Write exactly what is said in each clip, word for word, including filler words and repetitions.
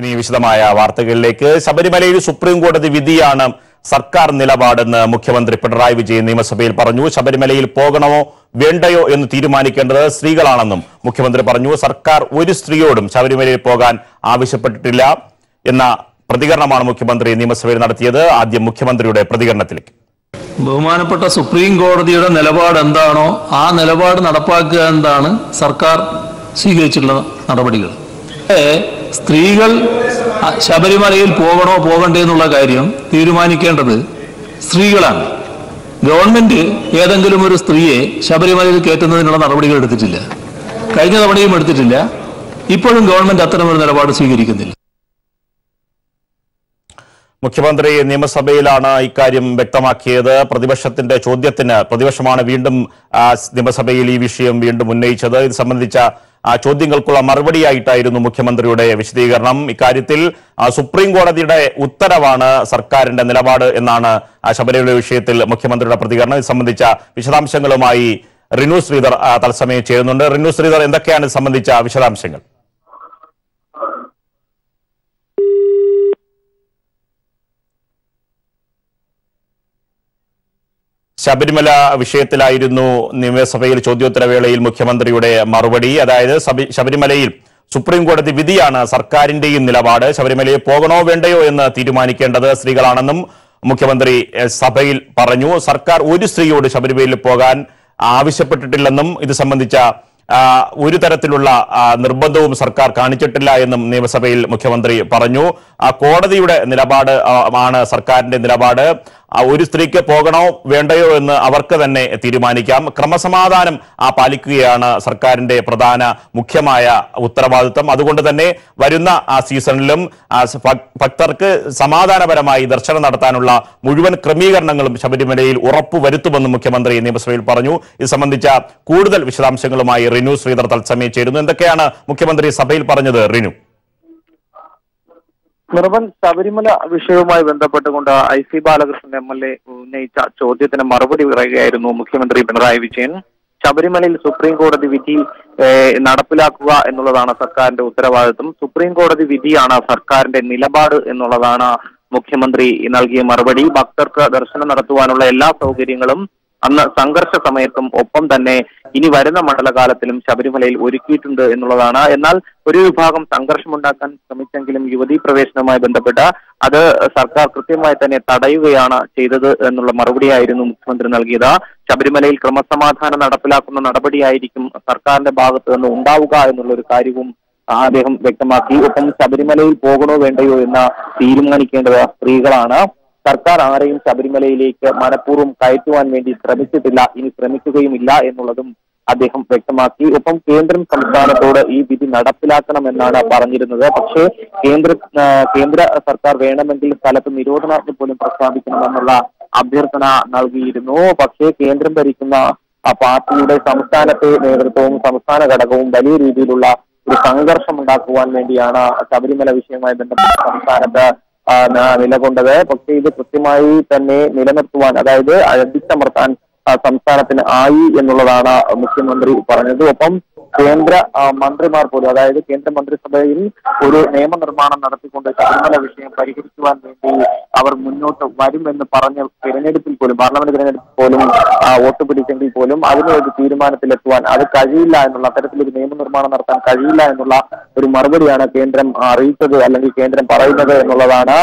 ഇനി വിശദമായ വാർത്തകളിലേക്ക്. ശബരിമലയിൽ സുപ്രീം കോടതി വിധിയാണ് സർക്കാർ നിലപാടെന്ന് മുഖ്യമന്ത്രി പിണറായി വിജയൻ നിയമസഭയിൽ പറഞ്ഞു. ശബരിമലയിൽ പോകണമോ വേണ്ടയോ എന്ന് തീരുമാനിക്കേണ്ടത് സ്ത്രീകളാണെന്നും മുഖ്യമന്ത്രി പറഞ്ഞു. സർക്കാർ ഒരു സ്ത്രീയോടും ശബരിമലയിൽ പോകാൻ ആവശ്യപ്പെട്ടിട്ടില്ല എന്ന പ്രതികരണമാണ് മുഖ്യമന്ത്രി നിയമസഭയിൽ നടത്തിയത്. ആദ്യം മുഖ്യമന്ത്രിയുടെ പ്രതികരണത്തിലേക്ക്. ബഹുമാനപ്പെട്ട സുപ്രീം കോടതിയുടെ നിലപാട് എന്താണോ ആ നിലപാട് നടപ്പാക്കുക എന്നതാണ് സർക്കാർ സ്വീകരിച്ചിട്ടുള്ള നടപടികൾ. സ്ത്രീകൾ ശബരിമലയിൽ പോകണോ പോകണ്ടേ എന്നുള്ള കാര്യം തീരുമാനിക്കേണ്ടത് സ്ത്രീകളാണ്. ഗവൺമെന്റ് ഏതെങ്കിലും ഒരു സ്ത്രീയെ ശബരിമലയിൽ കയറ്റുന്നതിനുള്ള നടപടികൾ എടുത്തിട്ടില്ല, കഴിഞ്ഞ തവണയും എടുത്തിട്ടില്ല, ഇപ്പോഴും ഗവൺമെന്റ് അത്തരമൊരു നിലപാട് സ്വീകരിക്കുന്നില്ല. മുഖ്യമന്ത്രി നിയമസഭയിലാണ് ഇക്കാര്യം വ്യക്തമാക്കിയത്. പ്രതിപക്ഷത്തിന്റെ ചോദ്യത്തിന് പ്രതിപക്ഷമാണ് വീണ്ടും നിയമസഭയിൽ ഈ വിഷയം വീണ്ടും ഉന്നയിച്ചത്. ഇത് സംബന്ധിച്ച ചോദ്യങ്ങൾക്കുള്ള മറുപടിയായിട്ടായിരുന്നു മുഖ്യമന്ത്രിയുടെ വിശദീകരണം. ഇക്കാര്യത്തിൽ സുപ്രീം കോടതിയുടെ ഉത്തരവാണ് സർക്കാരിന്റെ നിലപാട് എന്നാണ് ശബരിമല വിഷയത്തിൽ മുഖ്യമന്ത്രിയുടെ പ്രതികരണം. ഇത് സംബന്ധിച്ച വിശദാംശങ്ങളുമായി റിനു ശ്രീധർ തത്സമയം ചേരുന്നുണ്ട്. റിനു ശ്രീധർ, എന്തൊക്കെയാണ് ഇത് സംബന്ധിച്ച വിശദാംശങ്ങൾ? ശബരിമല വിഷയത്തിലായിരുന്നു നിയമസഭയിൽ ചോദ്യോത്തരവേളയിൽ മുഖ്യമന്ത്രിയുടെ മറുപടി. അതായത് ശബരിമലയിൽ സുപ്രീം കോടതി വിധിയാണ് സർക്കാരിന്റെയും നിലപാട്. ശബരിമലയിൽ പോകണോ വേണ്ടയോ എന്ന് തീരുമാനിക്കേണ്ടത് സ്ത്രീകളാണെന്നും മുഖ്യമന്ത്രി സഭയിൽ പറഞ്ഞു. സർക്കാർ ഒരു സ്ത്രീയോട് ശബരിമലയിൽ പോകാൻ ആവശ്യപ്പെട്ടിട്ടില്ലെന്നും ഇത് സംബന്ധിച്ച ഒരു തരത്തിലുള്ള നിർബന്ധവും സർക്കാർ കാണിച്ചിട്ടില്ല എന്നും നിയമസഭയിൽ മുഖ്യമന്ത്രി പറഞ്ഞു. കോടതിയുടെ നിലപാട് ആണ് സർക്കാരിന്റെ നിലപാട്. ഒരു സ്ത്രീക്ക് പോകണോ വേണ്ടയോ എന്ന് അവർക്ക് തന്നെ തീരുമാനിക്കാം. ക്രമസമാധാനം പാലിക്കുകയാണ് സർക്കാരിന്റെ പ്രധാന മുഖ്യമായ ഉത്തരവാദിത്വം. അതുകൊണ്ട് തന്നെ വരുന്ന സീസണിലും ഭക്തർക്ക് സമാധാനപരമായി ദർശനം നടത്താനുള്ള മുഴുവൻ ക്രമീകരണങ്ങളും ശബരിമലയിൽ ഉറപ്പുവരുത്തുമെന്നും മുഖ്യമന്ത്രി നിയമസഭയിൽ പറഞ്ഞു. ഇത് സംബന്ധിച്ച കൂടുതൽ വിശദാംശങ്ങളുമായി റിനു ശ്രീധർ തത്സമയം ചേരുന്നു. എന്തൊക്കെയാണ് മുഖ്യമന്ത്രി സഭയിൽ പറഞ്ഞത് റിനു? നിർവൻ ശബരിമല വിഷയവുമായി ബന്ധപ്പെട്ടുകൊണ്ട് I C Balakrishnan M L A ഉന്നയിച്ച ചോദ്യത്തിന് മറുപടി പറയുകയായിരുന്നു മുഖ്യമന്ത്രി പിണറായി വിജയൻ. ശബരിമലയിൽ സുപ്രീം കോടതി വിധി നടപ്പിലാക്കുക എന്നുള്ളതാണ് സർക്കാരിന്റെ ഉത്തരവാദിത്വം. സുപ്രീം കോടതി വിധിയാണ് സർക്കാരിന്റെ നിലപാട് എന്നുള്ളതാണ് മുഖ്യമന്ത്രി നൽകിയ മറുപടി. ഭക്തർക്ക് ദർശനം നടത്തുവാനുള്ള എല്ലാ സൗകര്യങ്ങളും അന്ന് സംഘർഷ സമയത്തും ഒപ്പം തന്നെ ഇനി വരുന്ന മണ്ഡലകാലത്തിലും ശബരിമലയിൽ ഒരുക്കിയിട്ടുണ്ട് എന്നുള്ളതാണ്. എന്നാൽ ഒരു വിഭാഗം സംഘർഷമുണ്ടാക്കാൻ ശ്രമിച്ചെങ്കിലും യുവതീ പ്രവേശനവുമായി ബന്ധപ്പെട്ട അത് സർക്കാർ കൃത്യമായി തന്നെ തടയുകയാണ് ചെയ്തത് എന്നുള്ള മറുപടിയായിരുന്നു മുഖ്യമന്ത്രി നൽകിയത്. ശബരിമലയിൽ ക്രമസമാധാനം നടപ്പിലാക്കുന്ന നടപടിയായിരിക്കും സർക്കാരിന്റെ ഭാഗത്ത് നിന്ന് ഉണ്ടാവുക എന്നുള്ള ഒരു കാര്യവും അദ്ദേഹം വ്യക്തമാക്കി. ഒപ്പം ശബരിമലയിൽ പോകണോ വേണ്ടയോ എന്ന് തീരുമാനിക്കേണ്ടത് സ്ത്രീകളാണ്. സർക്കാർ ആരെയും ശബരിമലയിലേക്ക് മനഃപൂർവ്വം കയറ്റുവാൻ വേണ്ടി ശ്രമിച്ചിട്ടില്ല, ഇനി ശ്രമിക്കുകയുമില്ല എന്നുള്ളതും അദ്ദേഹം വ്യക്തമാക്കി. ഒപ്പം കേന്ദ്രം സംസ്ഥാനത്തോട് ഈ വിധി നടപ്പിലാക്കണമെന്നാണ് പറഞ്ഞിരുന്നത്. പക്ഷേ കേന്ദ്ര കേന്ദ്ര സർക്കാർ വേണമെങ്കിൽ സ്ഥലത്ത് നിരോധനാജ്ഞ പോലും പ്രഖ്യാപിക്കണമെന്നുള്ള അഭ്യർത്ഥന നൽകിയിരുന്നു. പക്ഷേ കേന്ദ്രം ഭരിക്കുന്ന പാർട്ടിയുടെ സംസ്ഥാനത്തെ നേതൃത്വവും സംസ്ഥാന ഘടകവും വലിയ രീതിയിലുള്ള ഒരു സംഘർഷം ഉണ്ടാക്കുവാൻ വേണ്ടിയാണ് ശബരിമല വിഷയവുമായി ബന്ധപ്പെട്ട് സംസ്ഥാനത്ത് നിലകൊണ്ടത്. പക്ഷേ ഇത് കൃത്യമായി തന്നെ നിലനിർത്തുവാൻ, അതായത് അടിച്ചമർത്താൻ സംസ്ഥാനത്തിന് ആയി എന്നുള്ളതാണ് മുഖ്യമന്ത്രി പറഞ്ഞത്. ഒപ്പം കേന്ദ്ര മന്ത്രിമാർ പോലും, അതായത് കേന്ദ്ര മന്ത്രിസഭയിൽ ഒരു നിയമനിർമ്മാണം നടത്തിക്കൊണ്ട് ശബരിമല വിഷയം പരിഹരിക്കുവാൻ വേണ്ടി അവർ മുന്നോട്ട് വരുമെന്ന് പറഞ്ഞ തിരഞ്ഞെടുപ്പിൽ പോലും, പാർലമെന്റ് തിരഞ്ഞെടുപ്പിൽ പോലും വോട്ട് പിടിച്ചെങ്കിൽ പോലും അതിന് ഒരു തീരുമാനത്തിലെത്തുവാൻ അത് കഴിയില്ല എന്നുള്ള, അത്തരത്തിലൊരു നിയമനിർമ്മാണം നടത്താൻ കഴിയില്ല എന്നുള്ള ഒരു മറുപടിയാണ് കേന്ദ്രം അറിയിച്ചത്, അല്ലെങ്കിൽ കേന്ദ്രം പറയുന്നത് എന്നുള്ളതാണ്.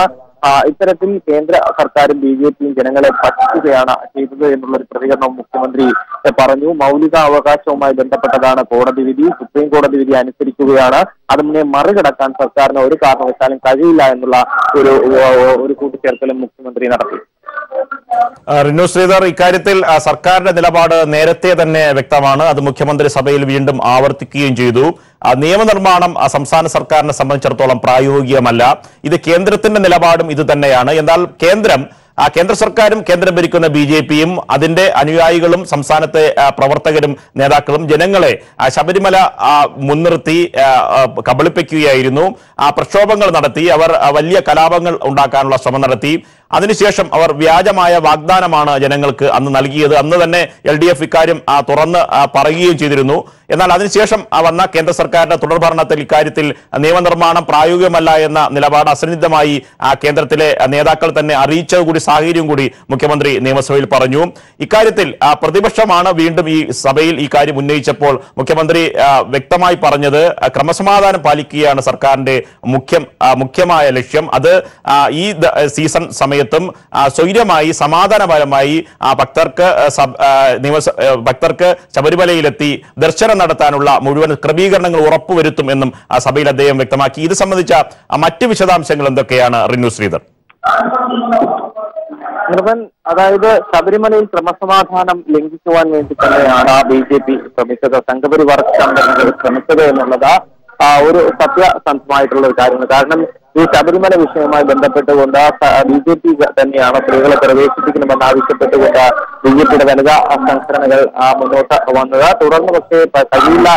ഇത്തരത്തിൽ കേന്ദ്ര സർക്കാരും ബി ജെ പിയും ജനങ്ങളെ പറ്റിക്കുകയാണ് ചെയ്തത് എന്നുള്ളൊരു പ്രതികരണം മുഖ്യമന്ത്രി പറഞ്ഞു. മൗലിക അവകാശവുമായി ബന്ധപ്പെട്ടതാണ് കോടതി വിധി. സുപ്രീം കോടതി വിധി അനുസരിക്കുകയാണ്. അതിനെ മറികടക്കാൻ സർക്കാരിന് ഒരു കാരണവശാലും കഴിയില്ല എന്നുള്ള ഒരു ഒരു കൂട്ടിച്ചേർക്കലും മുഖ്യമന്ത്രി നടത്തി. റിനു ശ്രീധർ, ഇക്കാര്യത്തിൽ സർക്കാരിന്റെ നിലപാട് നേരത്തെ തന്നെ വ്യക്തമാണ്. അത് മുഖ്യമന്ത്രി സഭയിൽ വീണ്ടും ആവർത്തിക്കുകയും ചെയ്തു. നിയമനിർമ്മാണം സംസ്ഥാന സർക്കാരിനെ സംബന്ധിച്ചിടത്തോളം പ്രായോഗികമല്ല. ഇത് കേന്ദ്രത്തിന്റെ നിലപാടും ഇത് തന്നെയാണ്. എന്നാൽ കേന്ദ്രം കേന്ദ്ര സർക്കാരും കേന്ദ്രം ഭരിക്കുന്ന ബി ജെ പിയും അതിന്റെ അനുയായികളും സംസ്ഥാനത്തെ പ്രവർത്തകരും നേതാക്കളും ജനങ്ങളെ ശബരിമല മുൻനിർത്തി കബളിപ്പിക്കുകയായിരുന്നു. പ്രക്ഷോഭങ്ങൾ നടത്തി, അവർ വലിയ കലാപങ്ങൾ ഉണ്ടാക്കാനുള്ള ശ്രമം നടത്തി. അതിനുശേഷം അവർ വ്യാജമായ വാഗ്ദാനമാണ് ജനങ്ങൾക്ക് അന്ന് നൽകിയത്. അന്ന് തന്നെ എൽ ഡി എഫ് ഇക്കാര്യം തുറന്ന് പറയുകയും ചെയ്തിരുന്നു. എന്നാൽ അതിനുശേഷം വന്ന കേന്ദ്ര സർക്കാരിന്റെ തുടർഭരണത്തിൽ ഇക്കാര്യത്തിൽ നിയമനിർമ്മാണം പ്രായോഗികമല്ല എന്ന നിലപാട് അസന്നിഗ്ധമായി കേന്ദ്രത്തിലെ നേതാക്കൾ തന്നെ അറിയിച്ചത് കൂടി സാഹചര്യം കൂടി മുഖ്യമന്ത്രി നിയമസഭയിൽ പറഞ്ഞു. ഇക്കാര്യത്തിൽ പ്രതിപക്ഷമാണ് വീണ്ടും ഈ സഭയിൽ ഈ കാര്യം ഉന്നയിച്ചപ്പോൾ മുഖ്യമന്ത്രി വ്യക്തമായി പറഞ്ഞത് ക്രമസമാധാനം പാലിക്കുകയാണ് സർക്കാരിന്റെ മുഖ്യ മുഖ്യമായ ലക്ഷ്യം. അത് ഈ സീസൺ സമയത്തും സ്വൈര്യമായി സമാധാനപരമായി ഭക്തർക്ക് ഭക്തർക്ക് ശബരിമലയിലെത്തി ദർശനം നടത്താനുള്ള മുഴുവൻ ക്രമീകരണങ്ങൾ ഉറപ്പുവരുത്തും എന്നും സഭയിൽ അദ്ദേഹം വ്യക്തമാക്കി. ഇത് സംബന്ധിച്ച മറ്റ് വിശദാംശങ്ങൾ എന്തൊക്കെയാണ് റിനു ശ്രീധർ? അതായത് ശബരിമലയിൽ ക്രമസമാധാനം ലംഘിക്കുവാൻ വേണ്ടി തന്നെയാണ് ബി ജെ പി ശ്രമിച്ചത്, സംഘപരിവാർ സംഘടനകൾ ശ്രമിച്ചത് എന്നുള്ളത് ഒരു സത്യസന്ധമായിട്ടുള്ള ഒരു കാര്യമാണ്. കാരണം ഈ ശബരിമല വിഷയവുമായി ബന്ധപ്പെട്ടുകൊണ്ട് ബി ജെ പി തന്നെയാണ് സ്ത്രീകളെ പ്രവേശിപ്പിക്കണമെന്ന് ആവശ്യപ്പെട്ടുകൊണ്ട് ബി ജെ പിയുടെ വനിതാ സംഘടനകൾ മുന്നോട്ട് വന്നത്. തുടർന്ന് പക്ഷേ കഴിയില്ല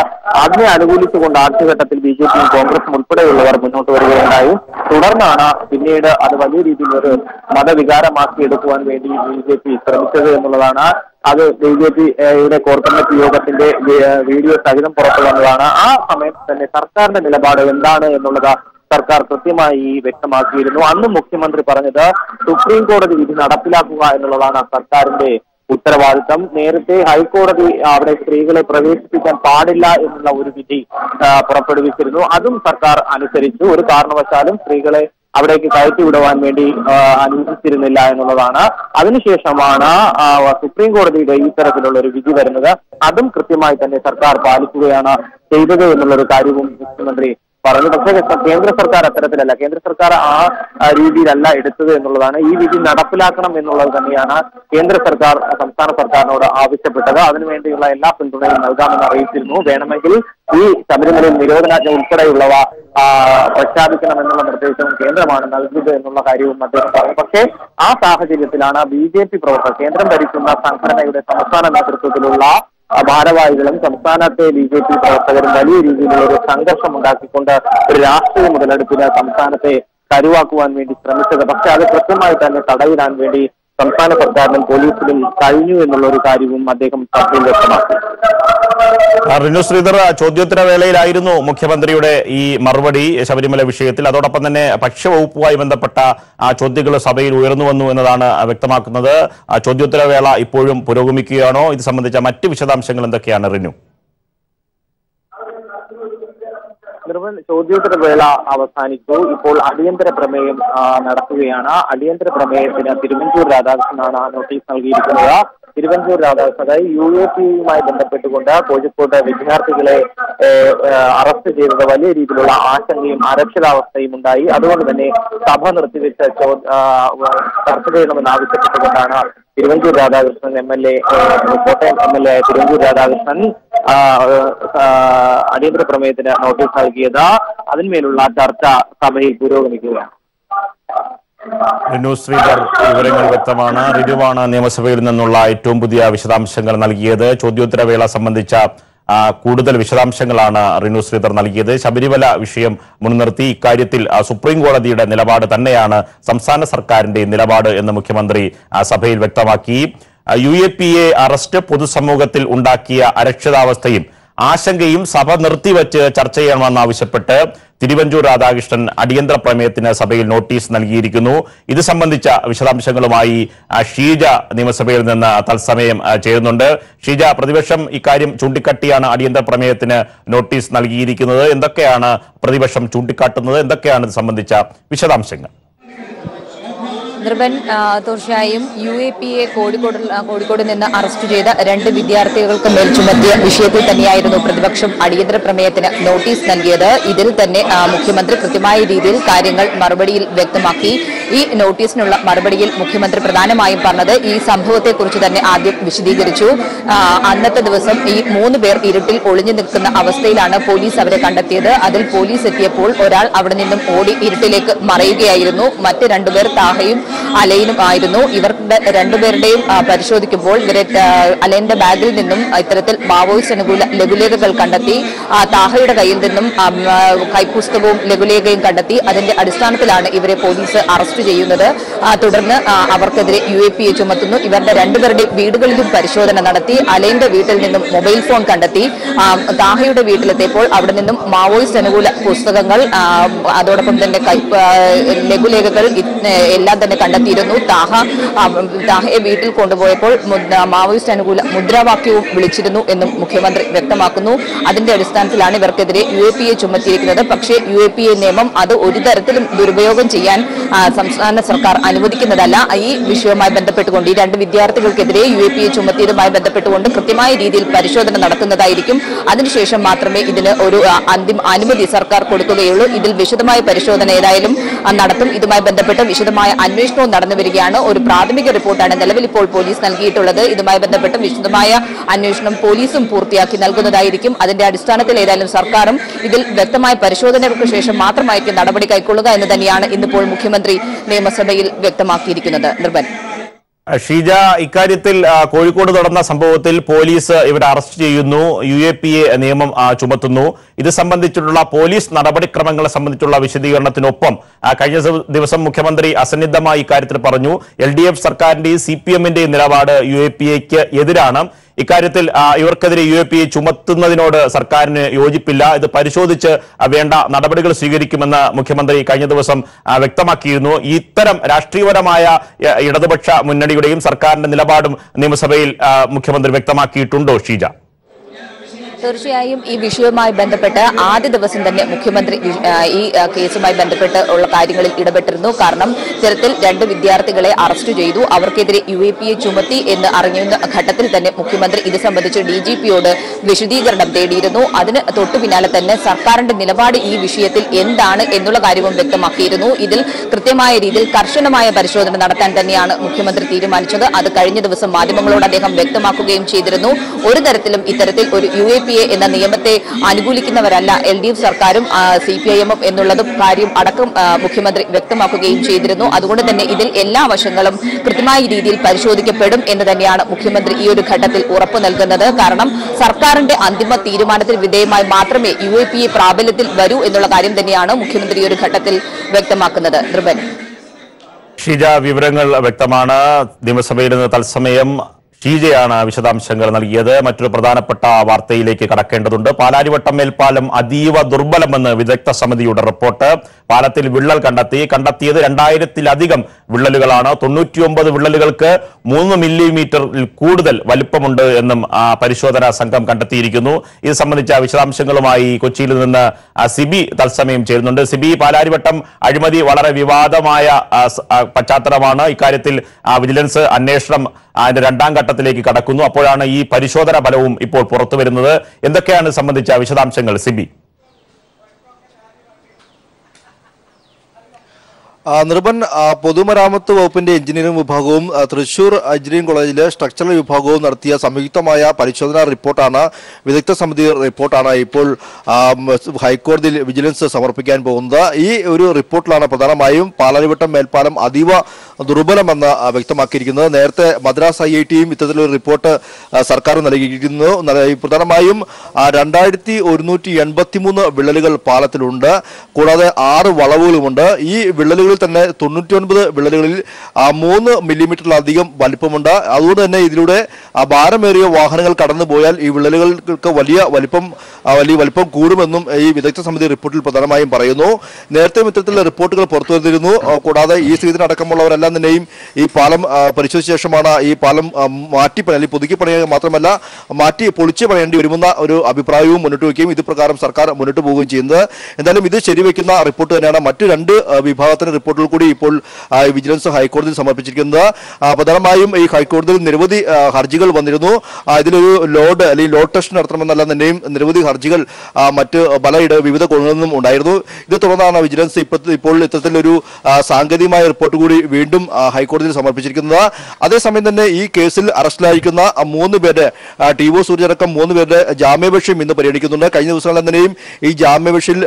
അതിനെ അനുകൂലിച്ചുകൊണ്ട് ആദ്യഘട്ടത്തിൽ ബി ജെ പിയും കോൺഗ്രസും ഉൾപ്പെടെയുള്ളവർ മുന്നോട്ട് വരികയുണ്ടായി. തുടർന്നാണ് പിന്നീട് അത് വലിയ രീതിയിൽ ഒരു മതവികാരമാക്കിയെടുക്കുവാൻ വേണ്ടി ബി ജെ പി ശ്രമിച്ചത് എന്നുള്ളതാണ്. അത് ബി ജെ പിയുടെ കോർ കമ്മിറ്റി യോഗത്തിന്റെ വീഡിയോ സഹിതം പുറത്തു വന്നതാണ്. ആ സമയത്ത് തന്നെ സർക്കാരിന്റെ നിലപാട് എന്താണ് എന്നുള്ളത് സർക്കാർ കൃത്യമായി വ്യക്തമാക്കിയിരുന്നു. അന്ന് മുഖ്യമന്ത്രി പറഞ്ഞത് സുപ്രീം കോടതി വിധി നടപ്പിലാക്കുക എന്നുള്ളതാണ് സർക്കാരിന്റെ ഉത്തരവാദിത്തം. നേരത്തെ ഹൈക്കോടതി അവിടെ സ്ത്രീകളെ പ്രവേശിപ്പിക്കാൻ പാടില്ല എന്നുള്ള ഒരു വിധി പുറപ്പെടുവിച്ചിരുന്നു, അതും സർക്കാർ അനുസരിച്ചു. ഒരു കാരണവശാലും സ്ത്രീകളെ അവിടേക്ക് കയറ്റിവിടുവാൻ വേണ്ടി അനുവദിച്ചിരുന്നില്ല എന്നുള്ളതാണ്. അതിനുശേഷമാണ് സുപ്രീം കോടതിയുടെ ഇത്തരത്തിലുള്ള ഒരു വിധി വരുന്നത്. അതും കൃത്യമായി തന്നെ സർക്കാർ പാലിക്കുകയാണ് ചെയ്തത് എന്നുള്ളൊരു കാര്യവും മുഖ്യമന്ത്രി പറഞ്ഞു. പക്ഷേ കേന്ദ്ര സർക്കാർ അത്തരത്തിലല്ല, കേന്ദ്ര സർക്കാർ ആ രീതിയിലല്ല എടുത്തത് എന്നുള്ളതാണ്. ഈ വിധി നടപ്പിലാക്കണം എന്നുള്ളത് തന്നെയാണ് കേന്ദ്ര സർക്കാർ സംസ്ഥാന സർക്കാരിനോട് ആവശ്യപ്പെട്ടത്. അതിനുവേണ്ടിയുള്ള എല്ലാ പിന്തുണയും നൽകാമെന്ന് അറിയിച്ചിരുന്നു. വേണമെങ്കിൽ ഈ ശബരിമലയിൽ നിരോധനാജ്ഞ ഉൾപ്പെടെയുള്ളവ പ്രഖ്യാപിക്കണമെന്നുള്ള നിർദ്ദേശവും കേന്ദ്രമാണ് നൽകിയത് എന്നുള്ള കാര്യവും അദ്ദേഹം പറഞ്ഞു. പക്ഷേ ആ സാഹചര്യത്തിലാണ് ബി ജെ പി പ്രവർത്തകർ, കേന്ദ്രം ഭരിക്കുന്ന സംഘടനയുടെ സംസ്ഥാന നേതൃത്വത്തിലുള്ള ഭാരവാഹികളും സംസ്ഥാനത്തെ ബി ജെ പി പ്രവർത്തകരും വലിയ രീതിയിലുള്ള ഒരു സംഘർഷം ഉണ്ടാക്കിക്കൊണ്ട് ഒരു രാഷ്ട്രീയ മുതലെടുപ്പിന് സംസ്ഥാനത്തെ കരുവാക്കുവാൻ വേണ്ടി ശ്രമിച്ചത്. പക്ഷെ അത് കൃത്യമായി തന്നെ തടയിടാൻ വേണ്ടി സംസ്ഥാന സർക്കാരിനും പോലീസിനും കഴിഞ്ഞു എന്നുള്ള ഒരു കാര്യവും അദ്ദേഹം സഭയിൽ വ്യക്തമാക്കി. റിനു ശ്രീധർ, ചോദ്യോത്തര വേളയിലായിരുന്നു മുഖ്യമന്ത്രിയുടെ ഈ മറുപടി ശബരിമല വിഷയത്തിൽ. അതോടൊപ്പം തന്നെ ഭക്ഷ്യവകുപ്പുമായി ബന്ധപ്പെട്ട ചോദ്യങ്ങൾ സഭയിൽ ഉയർന്നു വന്നു എന്നതാണ് വ്യക്തമാക്കുന്നത്. ചോദ്യോത്തര വേള ഇപ്പോഴും പുരോഗമിക്കുകയാണോ? ഇത് സംബന്ധിച്ച മറ്റ് വിശദാംശങ്ങൾ എന്തൊക്കെയാണ് റിനു? ചോദ്യോത്തര വേള അവസാനിച്ചു. ഇപ്പോൾ അടിയന്തര പ്രമേയം നടക്കുകയാണ്. അടിയന്തര പ്രമേയത്തിന് തിരുവഞ്ചൂർ രാധാകൃഷ്ണനാണ് നോട്ടീസ് നൽകിയിരിക്കുന്നത്. Thiruvanchoor Radhakrishnan U A P യുമായി ബന്ധപ്പെട്ടുകൊണ്ട് കോഴിക്കോട് വിദ്യാർത്ഥികളെ അറസ്റ്റ് ചെയ്തത് വലിയ രീതിയിലുള്ള ആശങ്കയും അരക്ഷിതാവസ്ഥയും ഉണ്ടായി. അതുകൊണ്ട് തന്നെ സഭ നിർത്തിവെച്ച ചർച്ച ചെയ്യണമെന്ന് ആവശ്യപ്പെട്ടുകൊണ്ടാണ് Thiruvanchoor Radhakrishnan M L A Kottayam M L A ആയ തിരുവഞ്ചൂർ രാധാകൃഷ്ണൻ അടിയന്തര പ്രമേയത്തിന് നോട്ടീസ് നൽകിയത്. അതിന്മേലുള്ള ചർച്ച സഭയിൽ പുരോഗമിക്കുകയാണ്. റിനു ശ്രീധർ വിവരങ്ങൾ വ്യക്തമാണ്. റിനുവാണ് നിയമസഭയിൽ നിന്നുള്ള ഏറ്റവും പുതിയ വിശദാംശങ്ങൾ നൽകിയത്. ചോദ്യോത്തരവേള സംബന്ധിച്ച കൂടുതൽ വിശദാംശങ്ങളാണ് റിനു ശ്രീധർ നൽകിയത്. ശബരിമല വിഷയം മുൻനിർത്തി ഇക്കാര്യത്തിൽ സുപ്രീം കോടതിയുടെ നിലപാട് തന്നെയാണ് സംസ്ഥാന സർക്കാരിന്റെ നിലപാട് എന്ന് മുഖ്യമന്ത്രി സഭയിൽ വ്യക്തമാക്കി. U A P A arrest പൊതുസമൂഹത്തിൽ ഉണ്ടാക്കിയ അരക്ഷിതാവസ്ഥയും ആശങ്കയും സഭ നിർത്തിവെച്ച് ചർച്ച ചെയ്യണമെന്നാവശ്യപ്പെട്ട് തിരുവഞ്ചൂർ രാധാകൃഷ്ണൻ അടിയന്തര പ്രമേയത്തിന് സഭയിൽ നോട്ടീസ് നൽകിയിരിക്കുന്നു. ഇത് സംബന്ധിച്ച വിശദാംശങ്ങളുമായി ഷീജ നിയമസഭയിൽ നിന്ന് തത്സമയം ചേരുന്നുണ്ട്. ഷീജ, പ്രതിപക്ഷം ഇക്കാര്യം ചൂണ്ടിക്കാട്ടിയാണ് അടിയന്തര പ്രമേയത്തിന് നോട്ടീസ് നൽകിയിരിക്കുന്നത്. എന്തൊക്കെയാണ് പ്രതിപക്ഷം ചൂണ്ടിക്കാട്ടുന്നത്? എന്തൊക്കെയാണ് ഇത് സംബന്ധിച്ച വിശദാംശങ്ങൾ? നിർബൻ, തീർച്ചയായും U A P A Kozhikode Kozhikode നിന്ന് അറസ്റ്റ് ചെയ്ത രണ്ട് വിദ്യാർത്ഥികൾക്ക് മേൽ ചുമത്തിയ വിഷയത്തിൽ തന്നെയായിരുന്നു പ്രതിപക്ഷം അടിയന്തര പ്രമേയത്തിന് നോട്ടീസ് നൽകിയത്. ഇതിൽ തന്നെ മുഖ്യമന്ത്രി കൃത്യമായ രീതിയിൽ കാര്യങ്ങൾ മറുപടിയിൽ വ്യക്തമാക്കി. ഈ നോട്ടീസിനുള്ള മറുപടിയിൽ മുഖ്യമന്ത്രി പ്രധാനമായും പറഞ്ഞത് ഈ സംഭവത്തെക്കുറിച്ച് തന്നെ ആദ്യം വിശദീകരിച്ചു. അന്നത്തെ ദിവസം ഈ മൂന്ന് പേർ ഇരുട്ടിൽ ഒളിഞ്ഞു നിൽക്കുന്ന അവസ്ഥയിലാണ് പോലീസ് അവരെ കണ്ടെത്തിയത്. അതിൽ പോലീസ് എത്തിയപ്പോൾ ഒരാൾ അവിടെ നിന്നും ഓടി ഇരുട്ടിലേക്ക് മറയുകയായിരുന്നു. മറ്റ് രണ്ടുപേർ താഹയും അലൈനും ആയിരുന്നു. ഇവരുടെ രണ്ടുപേരുടെയും പരിശോധിക്കുമ്പോൾ ഇവരെ അലൈന്റെ ബാഗിൽ നിന്നും ഇത്തരത്തിൽ മാവോയിസ്റ്റ് അനുകൂല ലഘുലേഖകൾ കണ്ടെത്തി. താഹയുടെ കയ്യിൽ നിന്നും കൈപുസ്തകവും ലഘുലേഖയും കണ്ടെത്തി. അതിന്റെ അടിസ്ഥാനത്തിലാണ് ഇവരെ പോലീസ് അറസ്റ്റ് ചെയ്യുന്നത്. തുടർന്ന് അവർക്കെതിരെ യു എ പി എ ചുമത്തുന്നു. ഇവരുടെ രണ്ടുപേരുടെയും വീടുകളിലും പരിശോധന നടത്തി. അലൈന്റെ വീട്ടിൽ നിന്നും മൊബൈൽ ഫോൺ കണ്ടെത്തി. താഹയുടെ വീട്ടിലെത്തിയപ്പോൾ അവിടെ നിന്നും മാവോയിസ്റ്റ് അനുകൂല പുസ്തകങ്ങൾ അതോടൊപ്പം തന്നെ കൈ ലഘുലേഖകൾ എല്ലാം തന്നെ കണ്ടെത്തിയിരുന്നു. താഹ താഹയെ വീട്ടിൽ കൊണ്ടുപോയപ്പോൾ മാവോയിസ്റ്റ് അനുകൂല മുദ്രാവാക്യവും വിളിച്ചിരുന്നു എന്നും മുഖ്യമന്ത്രി വ്യക്തമാക്കുന്നു. അതിന്റെ അടിസ്ഥാനത്തിലാണ് ഇവർക്കെതിരെ യു എ പി എ ചുമത്തിയിരിക്കുന്നത്. പക്ഷേ യു എ പി എ നിയമം അത് ഒരു തരത്തിലും ദുരുപയോഗം ചെയ്യാൻ സംസ്ഥാന സർക്കാർ അനുവദിക്കുന്നതല്ല. ഈ വിഷയവുമായി ബന്ധപ്പെട്ടുകൊണ്ട് ഈ രണ്ട് വിദ്യാർത്ഥികൾക്കെതിരെ യു എ പി എ ചുമത്തിയതുമായി ബന്ധപ്പെട്ടുകൊണ്ട് കൃത്യമായ രീതിയിൽ പരിശോധന നടത്തുന്നതായിരിക്കും. അതിനുശേഷം മാത്രമേ ഇതിന് ഒരു അന്തിമ അനുമതി സർക്കാർ കൊടുക്കുകയുള്ളൂ. ഇതിൽ വിശദമായ പരിശോധന ഏതായാലും നടത്തും. ഇതുമായി ബന്ധപ്പെട്ട് വിശദമായ അന്വേഷണവും നടന്നു വരികയാണ്. ഒരു പ്രാഥമിക റിപ്പോർട്ടാണ് നിലവിൽ ഇപ്പോൾ പോലീസ് നൽകിയിട്ടുള്ളത്. ഇതുമായി ബന്ധപ്പെട്ട് വിശദമായ അന്വേഷണം പോലീസും പൂർത്തിയാക്കി നൽകുന്നതായിരിക്കും. അതിന്റെ അടിസ്ഥാനത്തിൽ ഏതായാലും സർക്കാരും ഇതിൽ വ്യക്തമായ പരിശോധനകൾക്ക് ശേഷം മാത്രമായിരിക്കും നടപടി കൈക്കൊള്ളുക എന്ന് തന്നെയാണ് ഇന്നിപ്പോൾ മുഖ്യമന്ത്രി നിയമസഭയിൽ വ്യക്തമാക്കിയിരിക്കുന്നത്. നിർബൻ ഷീജ, ഇക്കാര്യത്തിൽ കോഴിക്കോട് നടന്ന സംഭവത്തിൽ പോലീസ് ഇവരെ അറസ്റ്റ് ചെയ്യുന്നു, യു എ പി എ നിയമം ചുമത്തുന്നു. ഇത് സംബന്ധിച്ചിട്ടുള്ള പോലീസ് നടപടിക്രമങ്ങളെ സംബന്ധിച്ചുള്ള വിശദീകരണത്തിനൊപ്പം കഴിഞ്ഞ ദിവസം മുഖ്യമന്ത്രി അസന്നിഗ്ധമായി ഇക്കാര്യത്തിൽ പറഞ്ഞു. എൽ ഡി എഫ് സർക്കാരിന്റെയും സി പി എമ്മിന്റെയും നിലപാട് യു എ പി എക്ക് എതിരാണ്. ഇക്കാര്യത്തിൽ ഇവർക്കെതിരെ യു എ പി എ ചുമത്തുന്നതിനോട് സർക്കാരിന് യോജിപ്പില്ല. ഇത് പരിശോധിച്ച് വേണ്ട നടപടികൾ സ്വീകരിക്കുമെന്ന് മുഖ്യമന്ത്രി കഴിഞ്ഞ ദിവസം വ്യക്തമാക്കിയിരുന്നു. ഇത്തരം രാഷ്ട്രീയപരമായ ഇടതുപക്ഷ മുന്നണിയുടെയും സർക്കാരിന്റെ നിലപാടും നിയമസഭയിൽ മുഖ്യമന്ത്രി വ്യക്തമാക്കിയിട്ടുണ്ടോ ഷീജ? തീർച്ചയായും ഈ വിഷയവുമായി ബന്ധപ്പെട്ട് ആദ്യ ദിവസം തന്നെ മുഖ്യമന്ത്രി ഈ കേസുമായി ബന്ധപ്പെട്ട് ഉള്ള കാര്യങ്ങളിൽ ഇടപെട്ടിരുന്നു. കാരണം ഇത്തരത്തിൽ രണ്ട് വിദ്യാർത്ഥികളെ അറസ്റ്റ് ചെയ്തു, അവർക്കെതിരെ യു എ പി എ ചുമത്തി എന്ന് അറിയുന്ന ഘട്ടത്തിൽ തന്നെ മുഖ്യമന്ത്രി ഇത് സംബന്ധിച്ച് ഡി ജി പിയോട് വിശദീകരണം തേടിയിരുന്നു. അതിന് തൊട്ടു പിന്നാലെ തന്നെ സർക്കാരിന്റെ നിലപാട് ഈ വിഷയത്തിൽ എന്താണ് എന്നുള്ള കാര്യവും വ്യക്തമാക്കിയിരുന്നു. ഇതിൽ കൃത്യമായ രീതിയിൽ കർശനമായ പരിശോധന നടത്താൻ തന്നെയാണ് മുഖ്യമന്ത്രി തീരുമാനിച്ചത്. അത് കഴിഞ്ഞ ദിവസം മാധ്യമങ്ങളോട് അദ്ദേഹം വ്യക്തമാക്കുകയും ചെയ്തിരുന്നു. ഒരു തരത്തിലും ഇത്തരത്തിൽ ഒരു യു എ പി എന്ന നിയമത്തെ അനുകൂലിക്കുന്നവരല്ല എൽ ഡി എഫ് സർക്കാരും സി പി ഐ എമ്മും എന്നുള്ളത് കാര്യം അടക്കം മുഖ്യമന്ത്രി വ്യക്തമാക്കുകയും ചെയ്തിരുന്നു. അതുകൊണ്ട് തന്നെ ഇതിൽ എല്ലാ വശങ്ങളും കൃത്യമായ രീതിയിൽ പരിശോധിക്കപ്പെടും എന്ന് തന്നെയാണ് മുഖ്യമന്ത്രി ഈ ഒരു ഘട്ടത്തിൽ ഉറപ്പു നൽകുന്നത്. കാരണം സർക്കാരിന്റെ അന്തിമ തീരുമാനത്തിന് വിധേയമായി മാത്രമേ യു എ പി എ പ്രാബല്യത്തിൽ വരൂ എന്നുള്ള കാര്യം തന്നെയാണ് മുഖ്യമന്ത്രി ഈ ഒരു ഘട്ടത്തിൽ വ്യക്തമാക്കുന്നത്. ധ്രുവൻ ഷിജ, വിവരങ്ങൾ വ്യക്തമാണ്. നിയമസഭയിൽ നിന്ന് തത്സമയം ഷീജയാണ് വിശദാംശങ്ങൾ നൽകിയത്. മറ്റൊരു പ്രധാനപ്പെട്ട വാർത്തയിലേക്ക് കടക്കേണ്ടതുണ്ട്. പാലാരിവട്ടം മേൽപ്പാലം അതീവ ദുർബലമെന്ന് വിദഗ്ധ സമിതിയുടെ റിപ്പോർട്ട്. പാലത്തിൽ വിള്ളൽ കണ്ടെത്തി കണ്ടെത്തിയത് രണ്ടായിരത്തിലധികം വിള്ളലുകളാണ്. തൊണ്ണൂറ്റിയൊമ്പത് വിള്ളലുകൾക്ക് മൂന്ന് മില്ലിമീറ്ററിൽ കൂടുതൽ വലിപ്പമുണ്ട് എന്നും പരിശോധനാ സംഘം കണ്ടെത്തിയിരിക്കുന്നു. ഇത് സംബന്ധിച്ച വിശദാംശങ്ങളുമായി കൊച്ചിയിൽ നിന്ന് സിബി തത്സമയം ചേരുന്നുണ്ട്. സിബി, പാലാരിവട്ടം അഴിമതി വളരെ വിവാദമായ പശ്ചാത്തലമാണ്. ഇക്കാര്യത്തിൽ വിജിലൻസ് അന്വേഷണം അതിന്റെ രണ്ടാം ഘട്ടത്തിലേക്ക് കടക്കുന്നു. അപ്പോഴാണ് ഈ പരിശോധന ഫലവും ഇപ്പോൾ പുറത്തു വരുന്നത്. എന്തൊക്കെയാണ് സംബന്ധിച്ച വിശദാംശങ്ങൾ സിബി? നിർബൻ, പൊതുമരാമത്ത് വകുപ്പിന്റെ എഞ്ചിനീയറിംഗ് വിഭാഗവും തൃശൂർ എഞ്ചിനീയറിംഗ് കോളേജിലെ സ്ട്രക്ചറൽ വിഭാഗവും നടത്തിയ സംയുക്തമായ പരിശോധനാ റിപ്പോർട്ടാണ്, വിദഗ്ധ സമിതി റിപ്പോർട്ടാണ് ഇപ്പോൾ ഹൈക്കോടതിയിൽ വിജിലൻസ് സമർപ്പിക്കാൻ പോകുന്നത്. ഈ ഒരു റിപ്പോർട്ടിലാണ് പ്രധാനമായും പാലാരിവട്ടം മേൽപ്പാലം അതീവ ദുർബലമെന്ന് വ്യക്തമാക്കിയിരിക്കുന്നത്. നേരത്തെ മദ്രാസ് ഐ ഐ ടിയും ഇത്തരത്തിലൊരു റിപ്പോർട്ട് സർക്കാർ നൽകിയിരിക്കുന്നു. പ്രധാനമായും രണ്ടായിരത്തി ഒരുന്നൂറ്റി എൺപത്തി മൂന്ന് വിള്ളലുകൾ പാലത്തിലുണ്ട്. കൂടാതെ ആറ് വളവുകളുമുണ്ട്. ഈ വിള്ളലുകൾ തന്നെ തൊണ്ണൂറ്റി ഒൻപത് വിള്ളലുകളിൽ മൂന്ന് മില്ലിമീറ്ററിലധികം വലിപ്പമുണ്ട്. അതുകൊണ്ട് തന്നെ ഇതിലൂടെ ഭാരമേറിയ വാഹനങ്ങൾ കടന്നു പോയാൽ ഈ വിള്ളലുകൾക്ക് വലിയ വലിപ്പം വലിയ വലിപ്പം കൂടുമെന്നും ഈ വിദഗ്ധ സമിതി റിപ്പോർട്ടിൽ പ്രധാനമായും പറയുന്നു. നേരത്തെ ഇത്തരത്തിലുള്ള റിപ്പോർട്ടുകൾ പുറത്തുവരുത്തിയിരുന്നു. കൂടാതെ ഈ സ്ഥിതിനടക്കമുള്ളവരെല്ലാം തന്നെയും ഈ പാലം പരിശോധിച്ച ശേഷമാണ് ഈ പാലം മാറ്റി പണി പുതുക്കി പണിയുക മാത്രമല്ല മാറ്റി പൊളിച്ച് പണിയേണ്ടി വരുമെന്ന ഒരു അഭിപ്രായവും മുന്നോട്ട് വയ്ക്കുകയും ഇത് പ്രകാരം സർക്കാർ മുന്നോട്ട് പോവുകയും ചെയ്യുന്നത്. എന്തായാലും ഇത് ശരിവെക്കുന്ന റിപ്പോർട്ട് തന്നെയാണ്. മറ്റു രണ്ട് വിഭാഗത്തിന് റിപ്പോർട്ടുകൾ കൂടി ഇപ്പോൾ വിജിലൻസ് ഹൈക്കോടതിയിൽ സമർപ്പിച്ചിരിക്കുന്നത്. പ്രധാനമായും ഈ ഹൈക്കോടതിയിൽ നിരവധി ഹർജികൾ വന്നിരുന്നു. ഇതിലൊരു ലോഡ് അല്ലെങ്കിൽ ലോഡ് ടെസ്റ്റ് നടത്തണമെന്നല്ല തന്നെയും നിരവധി ഹർജികൾ മറ്റ് പലയിട വിവിധ കോണുകളിൽ നിന്നും ഉണ്ടായിരുന്നു. ഇത് തുടർന്നാണ് വിജിലൻസ് ഇപ്പോൾ ഇപ്പോൾ ഇത്തരത്തിലൊരു സാങ്കേതികമായ റിപ്പോർട്ട് കൂടി വീണ്ടും വീണ്ടും ഹൈക്കോടതിയിൽ സമർപ്പിച്ചിരിക്കുന്നത്. അതേസമയം തന്നെ ഈ കേസിൽ അറസ്റ്റിലായിരിക്കുന്ന മൂന്ന് പേരുടെ ടി ഒ സൂര്യ അടക്കം മൂന്ന് പേരുടെ ജാമ്യാപേക്ഷയും ഇന്ന് പരിഗണിക്കുന്നുണ്ട്. കഴിഞ്ഞ ദിവസങ്ങളിൽ തന്നെയും ഈ ജാമ്യാപേക്ഷയിൽ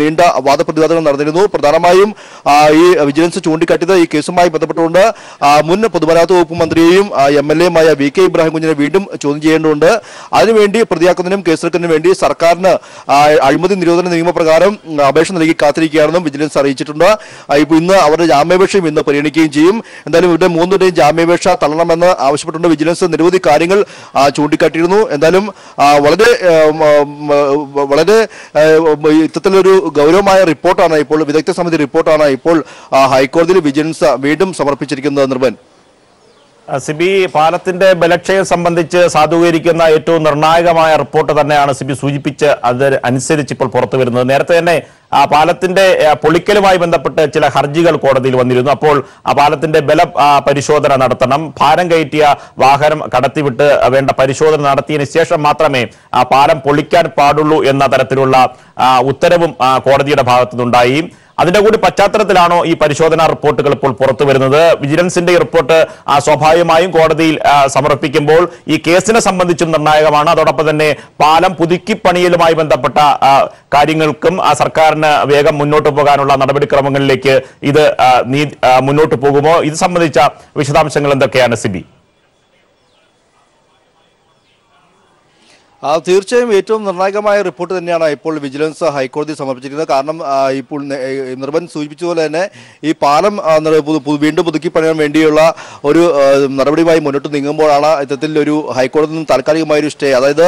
നീണ്ട വാദപ്രതിവാദങ്ങൾ നടന്നിരുന്നു. പ്രധാനമായും ഈ വിജിലൻസ് ചൂണ്ടിക്കാട്ടിയത് ഈ കേസുമായി ബന്ധപ്പെട്ടുകൊണ്ട് മുൻ പൊതുമരാമത്ത് വകുപ്പ് മന്ത്രിയെയും എം എൽ എയുമായ വി കെ ഇബ്രാഹിം കുഞ്ഞിനെ വീണ്ടും ചോദ്യം ചെയ്യേണ്ടതുണ്ട്. അതിനുവേണ്ടി പ്രതിയാക്കുന്നതിനും കേസെടുക്കുന്നതിനും വേണ്ടി സർക്കാരിന് അഴിമതി നിരോധന നിയമപ്രകാരം അപേക്ഷ നൽകി കാത്തിരിക്കുകയാണെന്നും വിജിലൻസ് അറിയിച്ചിട്ടുണ്ട്. ഇപ്പോൾ ഇന്ന് അവരുടെ ജാമ്യാപേക്ഷയും ഇന്ന് പരിഗണിക്കുകയും ചെയ്യും. എന്തായാലും ഇവരുടെ മൂന്നുപേരുടെയും ജാമ്യാപേക്ഷ തള്ളണമെന്ന് ആവശ്യപ്പെട്ടുകൊണ്ട് വിജിലൻസ് നിരവധി കാര്യങ്ങൾ ചൂണ്ടിക്കാട്ടിയിരുന്നു. എന്തായാലും വളരെ വളരെ ഇത്തരത്തിലൊരു ഗൗരവമായ റിപ്പോർട്ടാണ് ഇപ്പോൾ വിദഗ്ധ സമിതി റിപ്പോർട്ടാണ് ഇപ്പോൾ ഹൈക്കോടതിയിൽ വിജിലൻസ് വീണ്ടും സമർപ്പിച്ചിരിക്കുന്നത്. നിർമ്മൻ സിബി, പാലത്തിന്റെ ബലക്ഷയം സംബന്ധിച്ച് സാധൂകരിക്കുന്ന ഏറ്റവും നിർണായകമായ റിപ്പോർട്ട് തന്നെയാണ് സിബി സൂചിപ്പിച്ച് അത് അനുസരിച്ച് ഇപ്പോൾ പുറത്തു വരുന്നത്. നേരത്തെ തന്നെ ആ പാലത്തിന്റെ പൊളിക്കലുമായി ബന്ധപ്പെട്ട് ചില ഹർജികൾ കോടതിയിൽ വന്നിരുന്നു. അപ്പോൾ ആ പാലത്തിന്റെ ബല പരിശോധന നടത്തണം, ഭാരം കയറ്റിയ വാഹനം കടത്തിവിട്ട് വേണ്ട പരിശോധന നടത്തിയതിന് ശേഷം മാത്രമേ ആ പാലം പൊളിക്കാൻ പാടുള്ളൂ എന്ന തരത്തിലുള്ള ഉത്തരവും കോടതിയുടെ ഭാഗത്തുനിന്നുണ്ടായി. അതിന്റെ കൂടി പശ്ചാത്തലത്തിലാണോ ഈ പരിശോധനാ റിപ്പോർട്ടുകൾ ഇപ്പോൾ പുറത്തു വരുന്നത്? വിജിലൻസിന്റെ ഈ റിപ്പോർട്ട് സ്വാഭാവികമായും കോടതിയിൽ സമർപ്പിക്കുമ്പോൾ ഈ കേസിനെ സംബന്ധിച്ചും നിർണായകമാണ്. അതോടൊപ്പം തന്നെ പാലം പുതുക്കിപ്പണിയലുമായി ബന്ധപ്പെട്ട കാര്യങ്ങൾക്കും ആ സർക്കാരിന് വേഗം മുന്നോട്ട് പോകാനുള്ള നടപടിക്രമങ്ങളിലേക്ക് ഇത് മുന്നോട്ട് പോകുമോ? ഇത് സംബന്ധിച്ച വിശദാംശങ്ങൾ എന്തൊക്കെയാണ് സിബി? തീർച്ചയായും ഏറ്റവും നിർണായകമായ റിപ്പോർട്ട് തന്നെയാണ് ഇപ്പോൾ വിജിലൻസ് ഹൈക്കോടതി സമർപ്പിച്ചിരിക്കുന്നത്. കാരണം ഇപ്പോൾ നിർബൻ സൂചിപ്പിച്ചതുപോലെ തന്നെ ഈ പാലം വീണ്ടും പുതുക്കി പണിയാൻ വേണ്ടിയുള്ള ഒരു നടപടിയുമായി മുന്നോട്ട് നീങ്ങുമ്പോഴാണ് ഇത്തരത്തിൽ ഒരു ഹൈക്കോടതി നിന്നും താൽക്കാലികമായൊരു സ്റ്റേ, അതായത്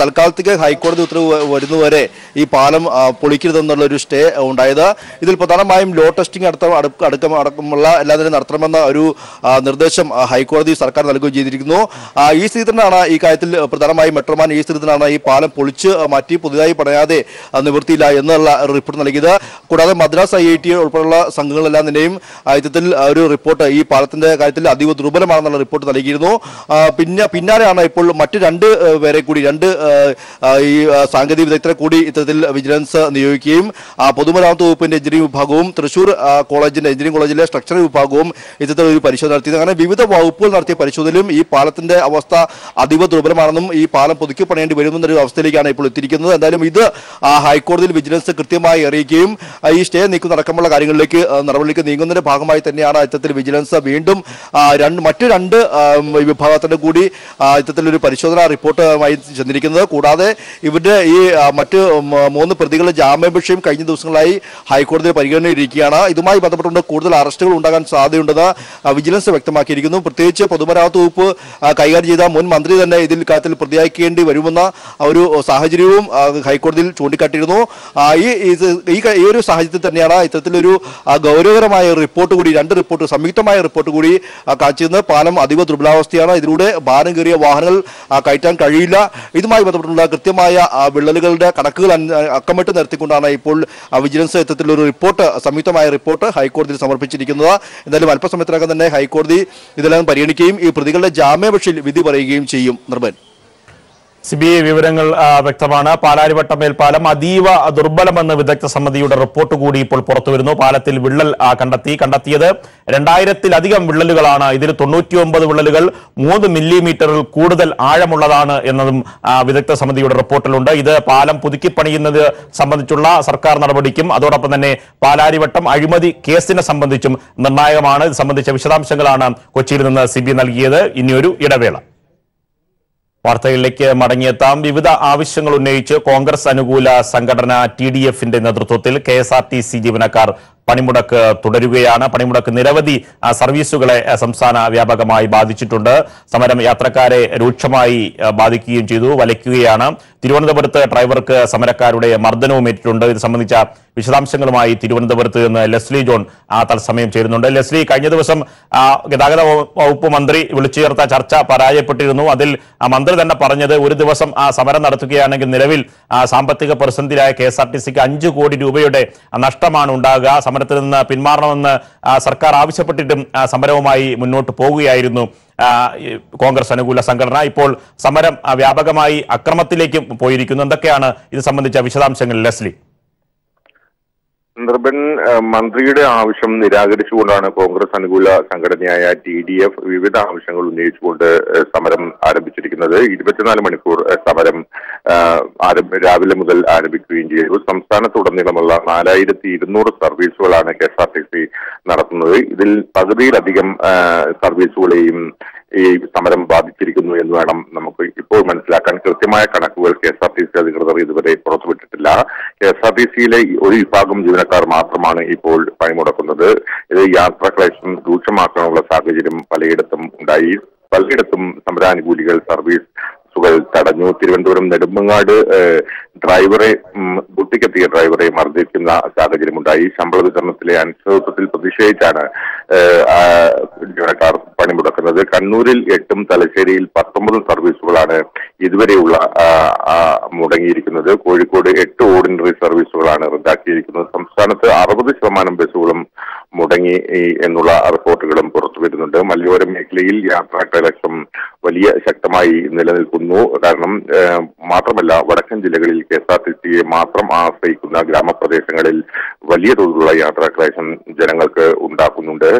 താൽക്കാലിക ഹൈക്കോടതി ഉത്തരവ് വരുന്നതുവരെ ഈ പാലം പൊളിക്കരുതെന്നുള്ളൊരു സ്റ്റേ ഉണ്ടായത്. ഇതിൽ പ്രധാനമായും ലോ ടെസ്റ്റിംഗ് അടക്കം അടക്കം അടക്കമുള്ള എല്ലാത്തിനും നടത്തണമെന്ന ഒരു നിർദ്ദേശം ഹൈക്കോടതി സർക്കാർ നൽകുകയും ചെയ്തിരിക്കുന്നു. ഈ സ്ഥിതിയാണ് ഈ കാര്യത്തിൽ പ്രധാനമായും മെട്രോമാൻ ഈ സ്ഥിരത്തിലാണ് ഈ പാലം പൊളിച്ച് മാറ്റി പുതുതായി പണിയാതെ നിവൃത്തിയില്ല എന്നുള്ള റിപ്പോർട്ട് നൽകിയത്. കൂടാതെ മദ്രാസ് ഐ ഐ ടി ഉൾപ്പെടെയുള്ള സംഘങ്ങളെല്ലാം തന്നെയും ഇത്തരത്തിൽ ഒരു റിപ്പോർട്ട് ഈ പാലത്തിന്റെ കാര്യത്തിൽ അതീവ ദുർബലമാണെന്നുള്ള റിപ്പോർട്ട് നൽകിയിരുന്നു. പിന്നെ പിന്നാലെയാണ് ഇപ്പോൾ മറ്റ് രണ്ട് പേരെ കൂടി രണ്ട് ഈ സാങ്കേതിക വിദഗ്ധരെ കൂടി ഇത്തരത്തിൽ വിജിലൻസ് നിയോഗിക്കുകയും പൊതുമരാമത്ത് വകുപ്പിന്റെ എഞ്ചിനീയറിംഗ് വിഭാഗവും തൃശൂർ കോളേജിന്റെ എഞ്ചിനീയറിംഗ് കോളേജിലെ സ്ട്രക്ചർ വിഭാഗവും ഇത്തരത്തിൽ ഒരു പരിശോധന നടത്തിയത്. അങ്ങനെ വിവിധ വകുപ്പുകൾ നടത്തിയ പരിശോധനയിലും ഈ പാലത്തിന്റെ അവസ്ഥ അതീവ ദുർബലമാണെന്നും ഈ പാലം പുതുക്കി പണേണ്ടി വരുമെന്നൊരു അവസ്ഥയിലേക്കാണ് ഇപ്പോൾ എത്തിയിരിക്കുന്നത്. എന്തായാലും ഇത് ഹൈക്കോടതിയിൽ വിജിലൻസ് കൃത്യമായി അറിയിക്കുകയും ഈ സ്റ്റേ നീക്കുന്ന അടക്കമുള്ള കാര്യങ്ങളിലേക്ക് നടപടിക്ക് നീങ്ങുന്നതിന്റെ ഭാഗമായി തന്നെയാണ് ഇത്തരത്തിൽ വിജിലൻസ് വീണ്ടും രണ്ട് മറ്റു രണ്ട് വിഭാഗത്തിൻ്റെ കൂടി ഇത്തരത്തിലൊരു പരിശോധനാ റിപ്പോർട്ടുമായി ചെന്നിരിക്കുന്നത്. കൂടാതെ ഇവരുടെ ഈ മറ്റ് മൂന്ന് പ്രതികളുടെ ജാമ്യാപേക്ഷയും കഴിഞ്ഞ ദിവസങ്ങളായി ഹൈക്കോടതിയിൽ പരിഗണനയിലിരിക്കുകയാണ്. ഇതുമായി ബന്ധപ്പെട്ടുകൊണ്ട് കൂടുതൽ അറസ്റ്റുകൾ ഉണ്ടാകാൻ സാധ്യതയുണ്ടെന്ന് വിജിലൻസ് വ്യക്തമാക്കിയിരിക്കുന്നു. പ്രത്യേകിച്ച് പൊതുമരാമത്ത് വകുപ്പ് കൈകാര്യം ചെയ്ത മുൻ മന്ത്രി തന്നെ ഇതിൽ കാര്യത്തിൽ പ്രതിയാക്കേണ്ടി വരുമെന്ന ഒരു സാഹചര്യവും ഹൈക്കോടതിയിൽ ചൂണ്ടിക്കാട്ടിയിരുന്നു. ഈ ഈ ഒരു സാഹചര്യത്തിൽ തന്നെയാണ് ഇത്തരത്തിലൊരു ഗൗരവകരമായ റിപ്പോർട്ട് കൂടി രണ്ട് റിപ്പോർട്ട് സംയുക്തമായ റിപ്പോർട്ട് കൂടി കാഴ്ചയെന്ന് പാലം അതീവ ദുർബലാവസ്ഥയാണ്, ഇതിലൂടെ ഭാരം കയറിയ വാഹനങ്ങൾ കയറ്റാൻ കഴിയില്ല, ഇതുമായി ബന്ധപ്പെട്ടുള്ള കൃത്യമായ വിള്ളലുകളുടെ കണക്കുകൾ അക്കമിട്ട് നിർത്തിക്കൊണ്ടാണ് ഇപ്പോൾ വിജിലൻസ് ഇത്തരത്തിലൊരു റിപ്പോർട്ട് സംയുക്തമായ റിപ്പോർട്ട് ഹൈക്കോടതിയിൽ സമർപ്പിച്ചിരിക്കുന്നത്. എന്തായാലും അല്പസമയത്തിനകം തന്നെ ഹൈക്കോടതി ഇതെല്ലാം പരിഗണിക്കുകയും ഈ പ്രതികളുടെ ജാമ്യാപേക്ഷയിൽ വിധി പറയുകയും ചെയ്യും. നിർമ്മൻ സിബി, വിവരങ്ങൾ വ്യക്തമാണ്. പാലാരിവട്ടം മേൽപ്പാലം അതീവ ദുർബലമെന്ന് വിദഗ്ധ സമിതിയുടെ റിപ്പോർട്ട് കൂടി ഇപ്പോൾ പുറത്തുവരുന്നു. പാലത്തിൽ വിള്ളൽ കണ്ടെത്തി കണ്ടെത്തിയത് രണ്ടായിരത്തിലധികം വിള്ളലുകളാണ്. ഇതിൽ തൊണ്ണൂറ്റി ഒമ്പത് വിള്ളലുകൾ മൂന്ന് മില്ലിമീറ്ററിൽ കൂടുതൽ ആഴമുള്ളതാണ് എന്നതും വിദഗ്ധ സമിതിയുടെ റിപ്പോർട്ടിലുണ്ട്. ഇത് പാലം പുതുക്കിപ്പണിയുന്നത് സംബന്ധിച്ചുള്ള സർക്കാർ നടപടിക്കും അതോടൊപ്പം തന്നെ പാലാരിവട്ടം അഴിമതി കേസിനെ സംബന്ധിച്ചും നിർണായകമാണ്. ഇത് സംബന്ധിച്ച വിശദാംശങ്ങളാണ് കൊച്ചിയിൽ നിന്ന് സിബി നൽകിയത്. ഇനിയൊരു ഇടവേള. വാർത്തകളിലേക്ക് മടങ്ങിയെത്താം. വിവിധ ആവശ്യങ്ങൾ ഉന്നയിച്ച് കോൺഗ്രസ് അനുകൂല സംഘടന ടി ഡി എഫിന്റെ നേതൃത്വത്തിൽ K S R T C ജീവനക്കാർ പണിമുടക്ക് തുടരുകയാണ്. പണിമുടക്ക് നിരവധി സർവീസുകളെ സംസ്ഥാന വ്യാപകമായി ബാധിച്ചിട്ടുണ്ട്. സമരം യാത്രക്കാരെ രൂക്ഷമായി ബാധിക്കുകയും ചെയ്തു, വലയ്ക്കുകയാണ്. തിരുവനന്തപുരത്ത് ഡ്രൈവർക്ക് സമരക്കാരുടെ മർദ്ദനവും ഏറ്റിട്ടുണ്ട്. ഇത് സംബന്ധിച്ച വിശദാംശങ്ങളുമായി തിരുവനന്തപുരത്ത് നിന്ന് ലെസ്ലി ജോൺ തത്സമയം ചേരുന്നുണ്ട്. ലെസ്ലി, കഴിഞ്ഞ ദിവസം ഗതാഗത വകുപ്പ് മന്ത്രി വിളിച്ചു ചേർത്ത ചർച്ച പരാജയപ്പെട്ടിരുന്നു. അതിൽ മന്ത്രി തന്നെ പറഞ്ഞത് ഒരു ദിവസം ആ സമരം നടത്തുകയാണെങ്കിൽ നിലവിൽ സാമ്പത്തിക പ്രതിസന്ധിയിലായ കെ എസ് ആർ ടി സിക്ക് അഞ്ചു കോടി രൂപയുടെ നഷ്ടമാണ് ഉണ്ടാകുക. സമരത്തിൽ നിന്ന് പിന്മാറണമെന്ന് സർക്കാർ ആവശ്യപ്പെട്ടിട്ടും സമരവുമായി മുന്നോട്ട് പോവുകയായിരുന്നു കോൺഗ്രസ് അനുകൂല സംഘടന. ഇപ്പോൾ സമരം വ്യാപകമായി അക്രമത്തിലേക്ക് പോയിരിക്കുന്നു. എന്തൊക്കെയാണ് ഇത് സംബന്ധിച്ച വിശദാംശങ്ങൾ ലെസ്ലി? നിർബൻ മന്ത്രിയുടെ ആവശ്യം നിരാകരിച്ചുകൊണ്ടാണ് കോൺഗ്രസ് അനുകൂല സംഘടനയായ ടി ഡി എഫ് വിവിധ ആവശ്യങ്ങൾ ഉന്നയിച്ചുകൊണ്ട് സമരം ആരംഭിച്ചിരിക്കുന്നത്. ഇരുപത്തിനാല് മണിക്കൂർ സമരം രാവിലെ മുതൽ ആരംഭിക്കുകയും ചെയ്തു. സംസ്ഥാനത്തുടനീളമുള്ള നാലായിരത്തി ഇരുന്നൂറ് സർവീസുകളാണ് K S R T C നടത്തുന്നത്. ഇതിൽ പകുതിയിലധികം സർവീസുകളെയും ഈ സമരം ബാധിച്ചിരിക്കുന്നു എന്ന് വേണം നമുക്ക് ഇപ്പോൾ മനസ്സിലാക്കാൻ. കൃത്യമായ കണക്കുകൾ K S R T C അധികൃതർ ഇതുവരെ പുറത്തുവിട്ടിട്ടില്ല. കെ എസ് ആർ ടി സിയിലെ ഒരു വിഭാഗം ജീവനക്കാർ മാത്രമാണ് ഇപ്പോൾ പണിമുടക്കുന്നത്. ഇത് യാത്രാ ക്ലേശം രൂക്ഷമാക്കാനുള്ള സാഹചര്യം പലയിടത്തും ഉണ്ടായി. പലയിടത്തും സമരാനുകൂലികൾ സർവീസ് തടഞ്ഞു. തിരുവനന്തപുരം നെടുമങ്ങാട് ഡ്രൈവറെ ബുട്ടിക്കെത്തിയ ഡ്രൈവറെ മർദ്ദിക്കുന്ന സാഹചര്യമുണ്ടായി. ശമ്പള വിതരണത്തിലെ അനിശ്ചിതത്വത്തിൽ പ്രതിഷേധിച്ചാണ് ജീവനക്കാർ പണിമുടക്കുന്നത്. കണ്ണൂരിൽ എട്ടും തലശ്ശേരിയിൽ പത്തൊമ്പതും സർവീസുകളാണ് ഇതുവരെയുള്ള മുടങ്ങിയിരിക്കുന്നത്. കോഴിക്കോട് എട്ട് ഓർഡിനറി സർവീസുകളാണ് റദ്ദാക്കിയിരിക്കുന്നത്. സംസ്ഥാനത്ത് അറുപത് ശതമാനം ബസ്സുകളും മുടങ്ങി എന്നുള്ള റിപ്പോർട്ടുകളും പുറത്തുവരുന്നുണ്ട്. മലയോര മേഖലയിൽ യാത്രാ കലക്ഷം വലിയ ശക്തമായി നിലനിൽക്കുന്നു. കാരണം മാത്രമല്ല വടക്കൻ ജില്ലകളിൽ കെ എസ് ആർ ടി സിയെ മാത്രം ആശ്രയിക്കുന്ന ഗ്രാമപ്രദേശങ്ങളിൽ വലിയ തോതിലുള്ള യാത്രാ ക്ലേശം ജനങ്ങൾക്ക് ഉണ്ടാക്കുന്നുണ്ട്.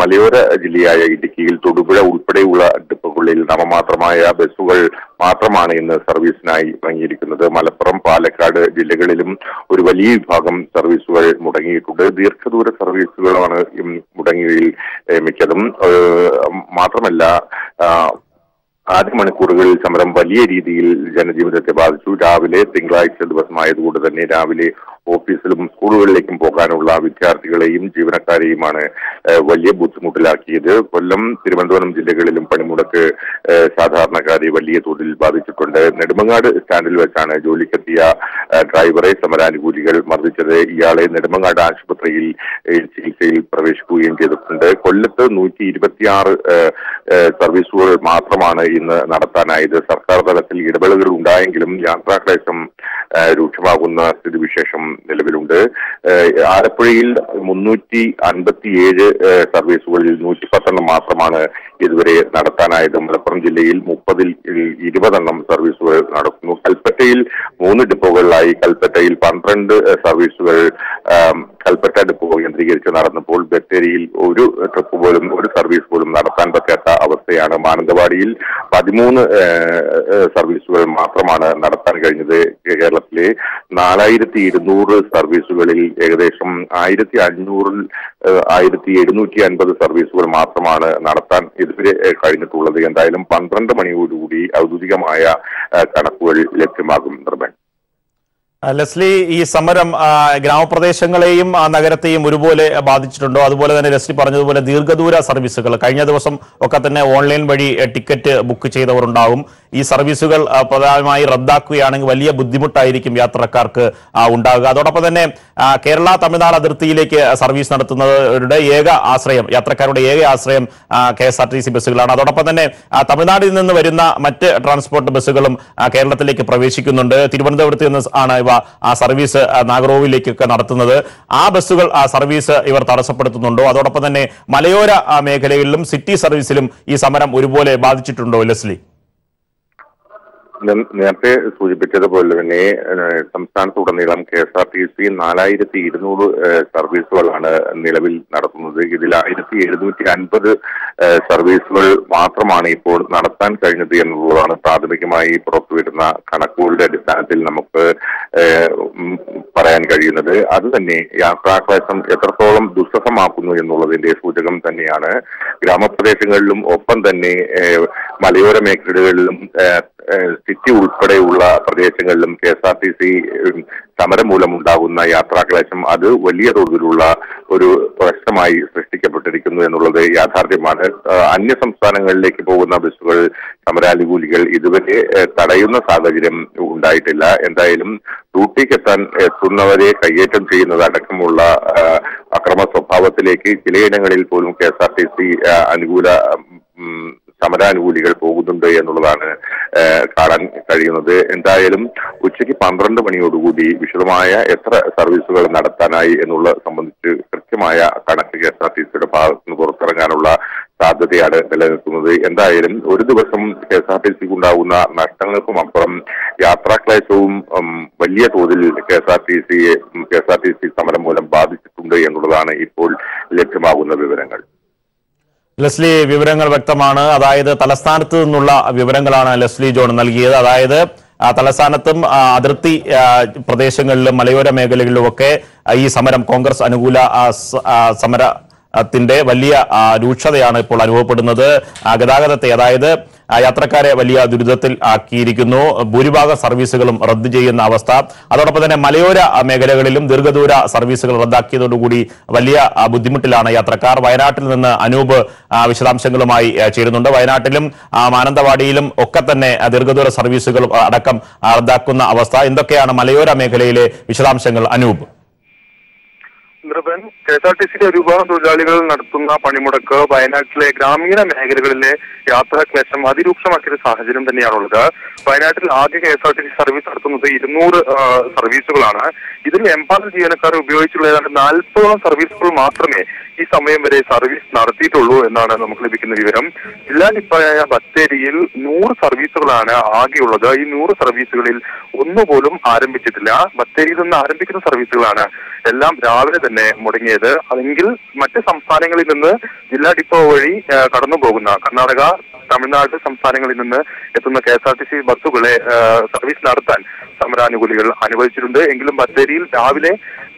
മലയോര ജില്ലയായ ഇടുക്കിയിൽ തൊടുപുഴ ഉൾപ്പെടെയുള്ള ഡിപ്പോകളിൽ നാമമാത്രമായ ബസ്സുകൾ മാത്രമാണ് ഇന്ന് സർവീസിനായി വാങ്ങിയിരിക്കുന്നത്. മലപ്പുറം പാലക്കാട് ജില്ലകളിലും ഒരു വലിയ വിഭാഗം സർവീസുകൾ മുടങ്ങിയിട്ടുണ്ട്. ദീർഘദൂര സർവീസുകളാണ് മുടങ്ങിയതിൽ മിക്കതും. മാത്രമല്ല ആദ്യ മണിക്കൂറുകളിൽ സമരം വലിയ രീതിയിൽ ജനജീവിതത്തെ ബാധിച്ചു. രാവിലെ തിങ്കളാഴ്ച ദിവസമായതുകൊണ്ട് തന്നെ രാവിലെ ഓഫീസിലും സ്കൂളുകളിലേക്കും പോകാനുള്ള വിദ്യാർത്ഥികളെയും ജീവനക്കാരെയുമാണ് വലിയ ബുദ്ധിമുട്ടിലാക്കിയത്. കൊല്ലം തിരുവനന്തപുരം ജില്ലകളിലും പണിമുടക്ക് സാധാരണക്കാരെ വലിയ തോതിൽ ബാധിച്ചിട്ടുണ്ട്. നെടുമങ്ങാട് സ്റ്റാൻഡിൽ വെച്ചാണ് ജോലിക്കെത്തിയ ഡ്രൈവറെ സമരാനുകൂലികൾ മർദ്ദിച്ചത്. ഇയാളെ നെടുമങ്ങാട് ആശുപത്രിയിൽ ചികിത്സയിൽ പ്രവേശിക്കുകയും ചെയ്തിട്ടുണ്ട്. കൊല്ലത്ത് നൂറ്റി ഇരുപത്തിയാറ് സർവീസുകൾ മാത്രമാണ് ഇന്ന് നടത്താനായത്. സർക്കാർ തലത്തിൽ ഇടപെടലുകൾ ഉണ്ടായെങ്കിലും യാത്രാക്ലേശം രൂക്ഷമാകുന്ന സ്ഥിതിവിശേഷം നിലവിലുണ്ട്. ആലപ്പുഴയിൽ മുന്നൂറ്റി അൻപത്തിയേഴ് സർവീസുകളിൽ നൂറ്റി പത്തെണ്ണം മാത്രമാണ് ഇതുവരെ നടത്താനായത്. മലപ്പുറം ജില്ലയിൽ മുപ്പതിൽ ഇരുപതെണ്ണം സർവീസുകൾ നടക്കുന്നു. കൽപ്പറ്റയിൽ മൂന്ന് ഡിപ്പോകളിലായി കൽപ്പറ്റയിൽ പന്ത്രണ്ട് സർവീസുകൾ കൽപ്പറ്റ ഡിപ്പോ കേന്ദ്രീകരിച്ച് നടന്നപ്പോൾ ബത്തേരിയിൽ ഒരു ട്രിപ്പ് പോലും ഒരു സർവീസ് പോലും നടത്താൻ പറ്റാത്ത അവസ്ഥയാണ്. മാനന്തവാടിയിൽ പതിമൂന്ന് സർവീസുകൾ മാത്രമാണ് നടത്താൻ കഴിഞ്ഞത്. കേരളത്തിലെ നാലായിരത്തി ഇരുന്നൂറ് സർവീസുകളിൽ ഏകദേശം ആയിരത്തി അഞ്ഞൂറിൽ ആയിരത്തി എഴുന്നൂറ്റി അൻപത് സർവീസുകൾ മാത്രമാണ് നടത്താൻ ഇതുവരെ കഴിഞ്ഞിട്ടുള്ളത്. എന്തായാലും പന്ത്രണ്ട് മണിയോടുകൂടി ഔദ്യോഗികമായ കണക്കുകൾ ലഭ്യമാകും. നിർമ്മൽ ലെസ്ലി, ഈ സമരം ഗ്രാമപ്രദേശങ്ങളെയും നഗരത്തെയും ഒരുപോലെ ബാധിച്ചിട്ടുണ്ടോ? അതുപോലെ തന്നെ ലെസ്ലി പറഞ്ഞതുപോലെ ദീർഘദൂര സർവീസുകൾ കഴിഞ്ഞ ദിവസം ഒക്കെ തന്നെ ഓൺലൈൻ വഴി ടിക്കറ്റ് ബുക്ക് ചെയ്തവരുണ്ടാവും. ഈ സർവീസുകൾ പ്രധാനമായി റദ്ദാക്കുകയാണെങ്കിൽ വലിയ ബുദ്ധിമുട്ടായിരിക്കും യാത്രക്കാർക്ക് ഉണ്ടാവുക. അതോടൊപ്പം തന്നെ കേരള തമിഴ്നാട് അതിർത്തിയിലേക്ക് സർവീസ് നടത്തുന്നവരുടെ ഏക ആശ്രയം, യാത്രക്കാരുടെ ഏക ആശ്രയം K S R T C ബസ്സുകളാണ്. അതോടൊപ്പം തന്നെ തമിഴ്നാട്ടിൽ നിന്ന് വരുന്ന മറ്റ് ട്രാൻസ്പോർട്ട് ബസ്സുകളും കേരളത്തിലേക്ക് പ്രവേശിക്കുന്നുണ്ട്. തിരുവനന്തപുരത്ത് നിന്ന് ആണ് ആ സർവീസ് നാഗർകോവിലേക്കൊക്കെ നടത്തുന്നത്. ആ ബസ്സുകൾ ആ സർവീസ് ഇവർ തടസ്സപ്പെടുത്തുന്നുണ്ടോ? അതോടൊപ്പം തന്നെ മലയോര മേഖലകളിലും സിറ്റി സർവീസിലും ഈ സമരം ഒരുപോലെ ബാധിച്ചിട്ടുണ്ടോ? ലെസ്ലി, നേരത്തെ സൂചിപ്പിച്ചതുപോലെ തന്നെ സംസ്ഥാനത്തുടനീളം K S R T C നാലായിരത്തി ഇരുന്നൂറ് സർവീസുകളാണ് നിലവിൽ നടത്തുന്നത്. ഇതിൽ ആയിരത്തി എഴുന്നൂറ്റി അൻപത് സർവീസുകൾ മാത്രമാണ് ഇപ്പോൾ നടത്താൻ കഴിഞ്ഞത് എന്നുള്ളതാണ് പ്രാഥമികമായി പുറത്തുവിടുന്ന കണക്കുകളുടെ അടിസ്ഥാനത്തിൽ നമുക്ക് പറയാൻ കഴിയുന്നത്. അത് തന്നെ യാത്രാക്ലേശം എത്രത്തോളം ദുസ്സഹമാക്കുന്നു എന്നുള്ളതിന്റെ സൂചകം തന്നെയാണ്. ഗ്രാമപ്രദേശങ്ങളിലും ഒപ്പം തന്നെ മലയോര മേഖലകളിലും സിറ്റി ഉൾപ്പെടെയുള്ള പ്രദേശങ്ങളിലും K S R T C സമരം മൂലമുണ്ടാകുന്ന യാത്രാക്ലേശം അത് വലിയ തോതിലുള്ള ഒരു പ്രശ്നമായി സൃഷ്ടിക്കപ്പെട്ടിരിക്കുന്നു എന്നുള്ളത് യാഥാർത്ഥ്യമാണ്. അന്യ സംസ്ഥാനങ്ങളിലേക്ക് പോകുന്ന ബസ്സുകൾ സമരാനുകൂലികൾ ഇതുവരെ തടയുന്ന സാഹചര്യം ഉണ്ടായിട്ടില്ല. എന്തായാലും ഡ്യൂട്ടിക്കെത്താൻ എത്തുന്നവരെ കയ്യേറ്റം ചെയ്യുന്നത് അടക്കമുള്ള അക്രമ സ്വഭാവത്തിലേക്ക് ചിലയിടങ്ങളിൽ പോലും K S R T C അനുകൂല സമരാനുകൂലികൾ പോകുന്നുണ്ട് എന്നുള്ളതാണ് കാണാൻ കഴിയുന്നത്. എന്തായാലും ഉച്ചയ്ക്ക് പന്ത്രണ്ട് മണിയോടുകൂടി വിശദമായ എത്ര സർവീസുകൾ നടത്താനായി എന്നുള്ള സംബന്ധിച്ച് കൃത്യമായ കണക്ക് കെ എസ് ആർ ടി സിയുടെ ഭാഗത്തുനിന്ന് പുറത്തിറങ്ങാനുള്ള സാധ്യതയാണ് നിലനിൽക്കുന്നത്. എന്തായാലും ഒരു ദിവസം കെ എസ് ആർ ടി സിക്കുണ്ടാകുന്ന നഷ്ടങ്ങൾക്കും അപ്പുറം യാത്രാ ക്ലേശവും വലിയ തോതിൽ കെ എസ് ആർ ടി സിയെ K S R T C സമരം മൂലം ബാധിച്ചിട്ടുണ്ട് എന്നുള്ളതാണ് ഇപ്പോൾ ലഭ്യമാകുന്ന വിവരങ്ങൾ. ലെസ്ലി, വിവരങ്ങൾ വ്യക്തമാണ്. അതായത് തലസ്ഥാനത്ത് നിന്നുള്ള വിവരങ്ങളാണ് ലെസ്ലി ജോൺ നൽകിയത്. അതായത് തലസ്ഥാനത്തും അതിർത്തി പ്രദേശങ്ങളിലും മലയോര മേഖലകളിലുമൊക്കെ ഈ സമരം, കോൺഗ്രസ് അനുകൂല സമരത്തിന്റെ വലിയ രൂക്ഷതയാണ് ഇപ്പോൾ അനുഭവപ്പെടുന്നത്. ഗതാഗതത്തെ, അതായത് യാത്രക്കാരെ വലിയ ദുരിതത്തിൽ ആക്കിയിരിക്കുന്നു. ഭൂരിഭാഗം സർവീസുകളും റദ്ദു ചെയ്യുന്ന അവസ്ഥ. അതോടൊപ്പം തന്നെ മലയോര മേഖലകളിലും ദീർഘദൂര സർവീസുകൾ റദ്ദാക്കിയതോടുകൂടി വലിയ ബുദ്ധിമുട്ടിലാണ് യാത്രക്കാർ. വയനാട്ടിൽ നിന്ന് അനൂപ് വിശദാംശങ്ങളുമായി ചേരുന്നുണ്ട്. വയനാട്ടിലും മാനന്തവാടിയിലും ഒക്കെ തന്നെ ദീർഘദൂര സർവീസുകൾ അടക്കം റദ്ദാക്കുന്ന അവസ്ഥ. എന്തൊക്കെയാണ് മലയോര മേഖലയിലെ വിശദാംശങ്ങൾ Anoop? K S R T സിയിലെ ഒരു വിഭാഗം തൊഴിലാളികൾ നടത്തുന്ന പണിമുടക്ക് വയനാട്ടിലെ ഗ്രാമീണ മേഖലകളിലെ യാത്രാക്ലേശം അതിരൂക്ഷമാക്കിയ സാഹചര്യം തന്നെയാണുള്ളത്. വയനാട്ടിൽ ആദ്യ K S R T C service നടത്തുന്നത് ഇരുന്നൂറ് സർവീസുകളാണ്. ഇതിൽ എംപാനൽ ജീവനക്കാർ ഉപയോഗിച്ചുള്ള ഏതാണ്ട് നാൽപ്പതോളം സർവീസുകൾ മാത്രമേ ഈ സമയം വരെ സർവീസ് നടത്തിയിട്ടുള്ളൂ എന്നാണ് നമുക്ക് ലഭിക്കുന്ന വിവരം. ജില്ലാ നിപ്പായ ബത്തേരിയിൽ നൂറ് സർവീസുകളാണ് ആകെയുള്ളത്. ഈ നൂറ് സർവീസുകളിൽ ഒന്നുപോലും ആരംഭിച്ചിട്ടില്ല. ബത്തേരിയിൽ നിന്ന് ആരംഭിക്കുന്ന സർവീസുകളാണ് എല്ലാം രാവിലെ തന്നെ മുടങ്ങിയത്. അല്ലെങ്കിൽ മറ്റ് സംസ്ഥാനങ്ങളിൽ നിന്ന് ജില്ലാ ഡിപ്പോ വഴി കടന്നു പോകുന്ന കർണാടക, തമിഴ്നാട് സംസ്ഥാനങ്ങളിൽ നിന്ന് എത്തുന്ന K S R T C ബസ്സുകളെ സർവീസ് നടത്താൻ സമരാനുകൂലികൾ അനുവദിച്ചിട്ടുണ്ട്. എങ്കിലും ബത്തേരിയിൽ രാവിലെ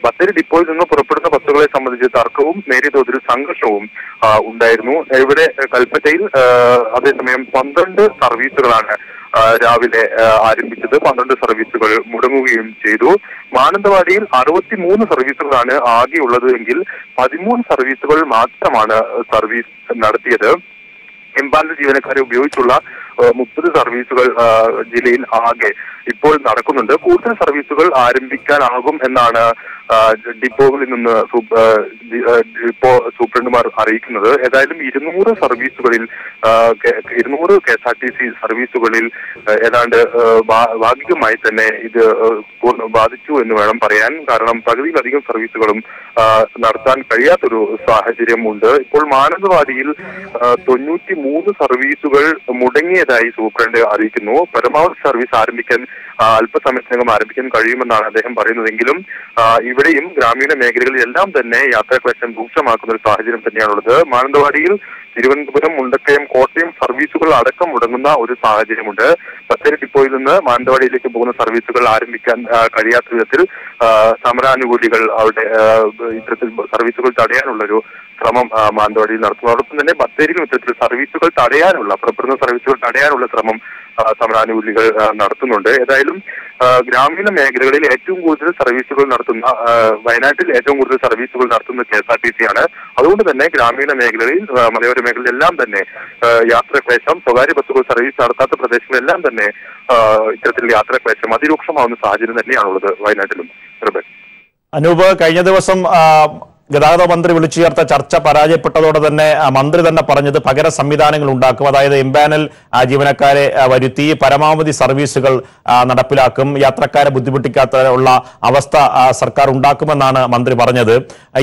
ബത്തേരി ഡിപ്പോയിൽ നിന്ന് പുറപ്പെടുന്ന ബസ്സുകളെ സംബന്ധിച്ച് തർക്കവും നേരിയ തോതിൽ സംഘർഷവും ഉണ്ടായിരുന്നു. ഇവിടെ കൽപ്പറ്റയിൽ അതേസമയം പന്ത്രണ്ട് സർവീസുകളാണ് രാവിലെ ആരംഭിച്ചത്. പന്ത്രണ്ട് സർവീസുകൾ മുടങ്ങുകയും ചെയ്തു. മാനന്തവാടിയിൽ അറുപത്തി മൂന്ന് സർവീസുകളാണ് ആകെയുള്ളത് എങ്കിൽ പതിമൂന്ന് സർവീസുകൾ മാത്രമാണ് സർവീസ് നടത്തിയത്. എംപാനൽ ജീവനക്കാരെ ഉപയോഗിച്ചുള്ള മുപ്പത് സർവീസുകൾ ജില്ലയിൽ ആകെ ഇപ്പോൾ നടക്കുന്നുണ്ട്. കൂടുതൽ സർവീസുകൾ ആരംഭിക്കാനാകും എന്നാണ് ഡിപ്പോകളിൽ നിന്ന് ഡിപ്പോ സൂപ്രണ്ടുമാർ അറിയിക്കുന്നത്. ഏതായാലും ഇരുന്നൂറ് സർവീസുകളിൽ ഇരുന്നൂറ് K S R T C സർവീസുകളിൽ ഏതാണ്ട് ഭാഗികമായി തന്നെ ഇത് ബാധിച്ചു എന്ന് വേണം പറയാൻ. കാരണം പകുതിയിലധികം സർവീസുകളും നടത്താൻ കഴിയാത്തൊരു സാഹചര്യമുണ്ട്. ഇപ്പോൾ മാനന്തവാടിയിൽ തൊണ്ണൂറ്റി മൂന്ന് സർവീസുകൾ മുടങ്ങിയതായി സൂപ്രണ്ട് അറിയിക്കുന്നു. പരമാവധി സർവീസ് ആരംഭിക്കാൻ അല്പസമയത്തിനകം ആരംഭിക്കാൻ കഴിയുമെന്നാണ് അദ്ദേഹം പറയുന്നതെങ്കിലും ഇവിടെയും ഗ്രാമീണ മേഖലകളിലെല്ലാം തന്നെ യാത്രാക്ലേശം രൂക്ഷമാക്കുന്ന ഒരു സാഹചര്യം തന്നെയാണുള്ളത്. മാനന്തവാടിയിൽ തിരുവനന്തപുരം, മുണ്ടക്കയം, കോട്ടയം സർവീസുകൾ അടക്കം മുടങ്ങുന്ന ഒരു സാഹചര്യമുണ്ട്. ബത്തേരി ഡിപ്പോയിൽ നിന്ന് മാനന്തവാടിയിലേക്ക് പോകുന്ന സർവീസുകൾ ആരംഭിക്കാൻ കഴിയാത്ത വിധത്തിൽ സമരാനുകൂലികൾ അവിടെ ഇത്തരത്തിൽ സർവീസുകൾ തടയാനുള്ളൊരു ശ്രമം മാനന്തവാടിയിൽ നടത്തുന്നതോടൊപ്പം തന്നെ ബത്തേരിയിലും ഇത്തരത്തിൽ സർവീസുകൾ തടയാനുള്ള പുറപ്പെടുന്ന സർവീസുകൾ തടയാനുള്ള ശ്രമം സമരാനുകൂലികൾ നടത്തുന്നുണ്ട്. ഏതായാലും ഗ്രാമീണ മേഖലകളിൽ ഏറ്റവും കൂടുതൽ സർവീസുകൾ നടത്തുന്ന വയനാട്ടിൽ ഏറ്റവും കൂടുതൽ സർവീസുകൾ നടത്തുന്ന K S R T C ആണ്. അതുകൊണ്ട് തന്നെ ഗ്രാമീണ മേഖലകളിൽ, മലയോര മേഖലയിലെല്ലാം തന്നെ യാത്രാക്ലേശം, സ്വകാര്യ ബസ്സുകൾ സർവീസ് നടത്താത്ത പ്രദേശങ്ങളെല്ലാം തന്നെ ഇത്തരത്തിൽ യാത്രാക്ലേശം അതിരൂക്ഷമാവുന്ന സാഹചര്യം തന്നെയാണുള്ളത് വയനാട്ടിലും. അനൂപ്, കഴിഞ്ഞ ദിവസം ഗതാഗത മന്ത്രി വിളിച്ചു ചേർത്ത ചർച്ച പരാജയപ്പെട്ടതോടെ തന്നെ മന്ത്രി തന്നെ പറഞ്ഞത് പകര സംവിധാനങ്ങൾ ഉണ്ടാക്കും. അതായത് എംപാനൽ ജീവനക്കാരെ വരുത്തി പരമാവധി സർവീസുകൾ നടപ്പിലാക്കും, യാത്രക്കാരെ ബുദ്ധിമുട്ടിക്കാത്ത ഉള്ള അവസ്ഥ സർക്കാർ ഉണ്ടാക്കുമെന്നാണ് മന്ത്രി പറഞ്ഞത്.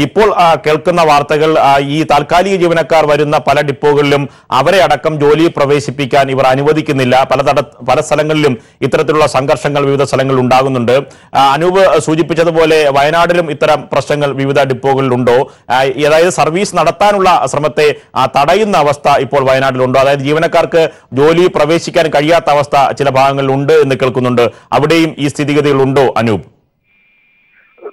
ഇപ്പോൾ കേൾക്കുന്ന വാർത്തകൾ ഈ താൽക്കാലിക ജീവനക്കാർ വരുന്ന പല ഡിപ്പോകളിലും അവരെ അടക്കം ജോലിയിൽ പ്രവേശിപ്പിക്കാൻ ഇവർ അനുവദിക്കുന്നില്ല. പലതട പല സ്ഥലങ്ങളിലും ഇത്തരത്തിലുള്ള സംഘർഷങ്ങൾ വിവിധ സ്ഥലങ്ങളിൽ ഉണ്ടാകുന്നുണ്ട്. അനൂപ് സൂചിപ്പിച്ചതുപോലെ വയനാടിലും ഇത്തരം പ്രശ്നങ്ങൾ വിവിധ ഡിപ്പോകളിൽ ണ്ടോ അതായത് സർവീസ് നടത്താനുള്ള ശ്രമത്തെ തടയുന്ന അവസ്ഥ ഇപ്പോൾ വയനാട്ടിലുണ്ടോ? അതായത് ജീവനക്കാർക്ക് ജോലി പ്രവേശിക്കാൻ കഴിയാത്ത അവസ്ഥ ചില ഭാഗങ്ങളിലുണ്ട് എന്ന് കേൾക്കുന്നുണ്ട്. അവിടെയും ഈ സ്ഥിതിഗതികളുണ്ടോ അനൂപ്?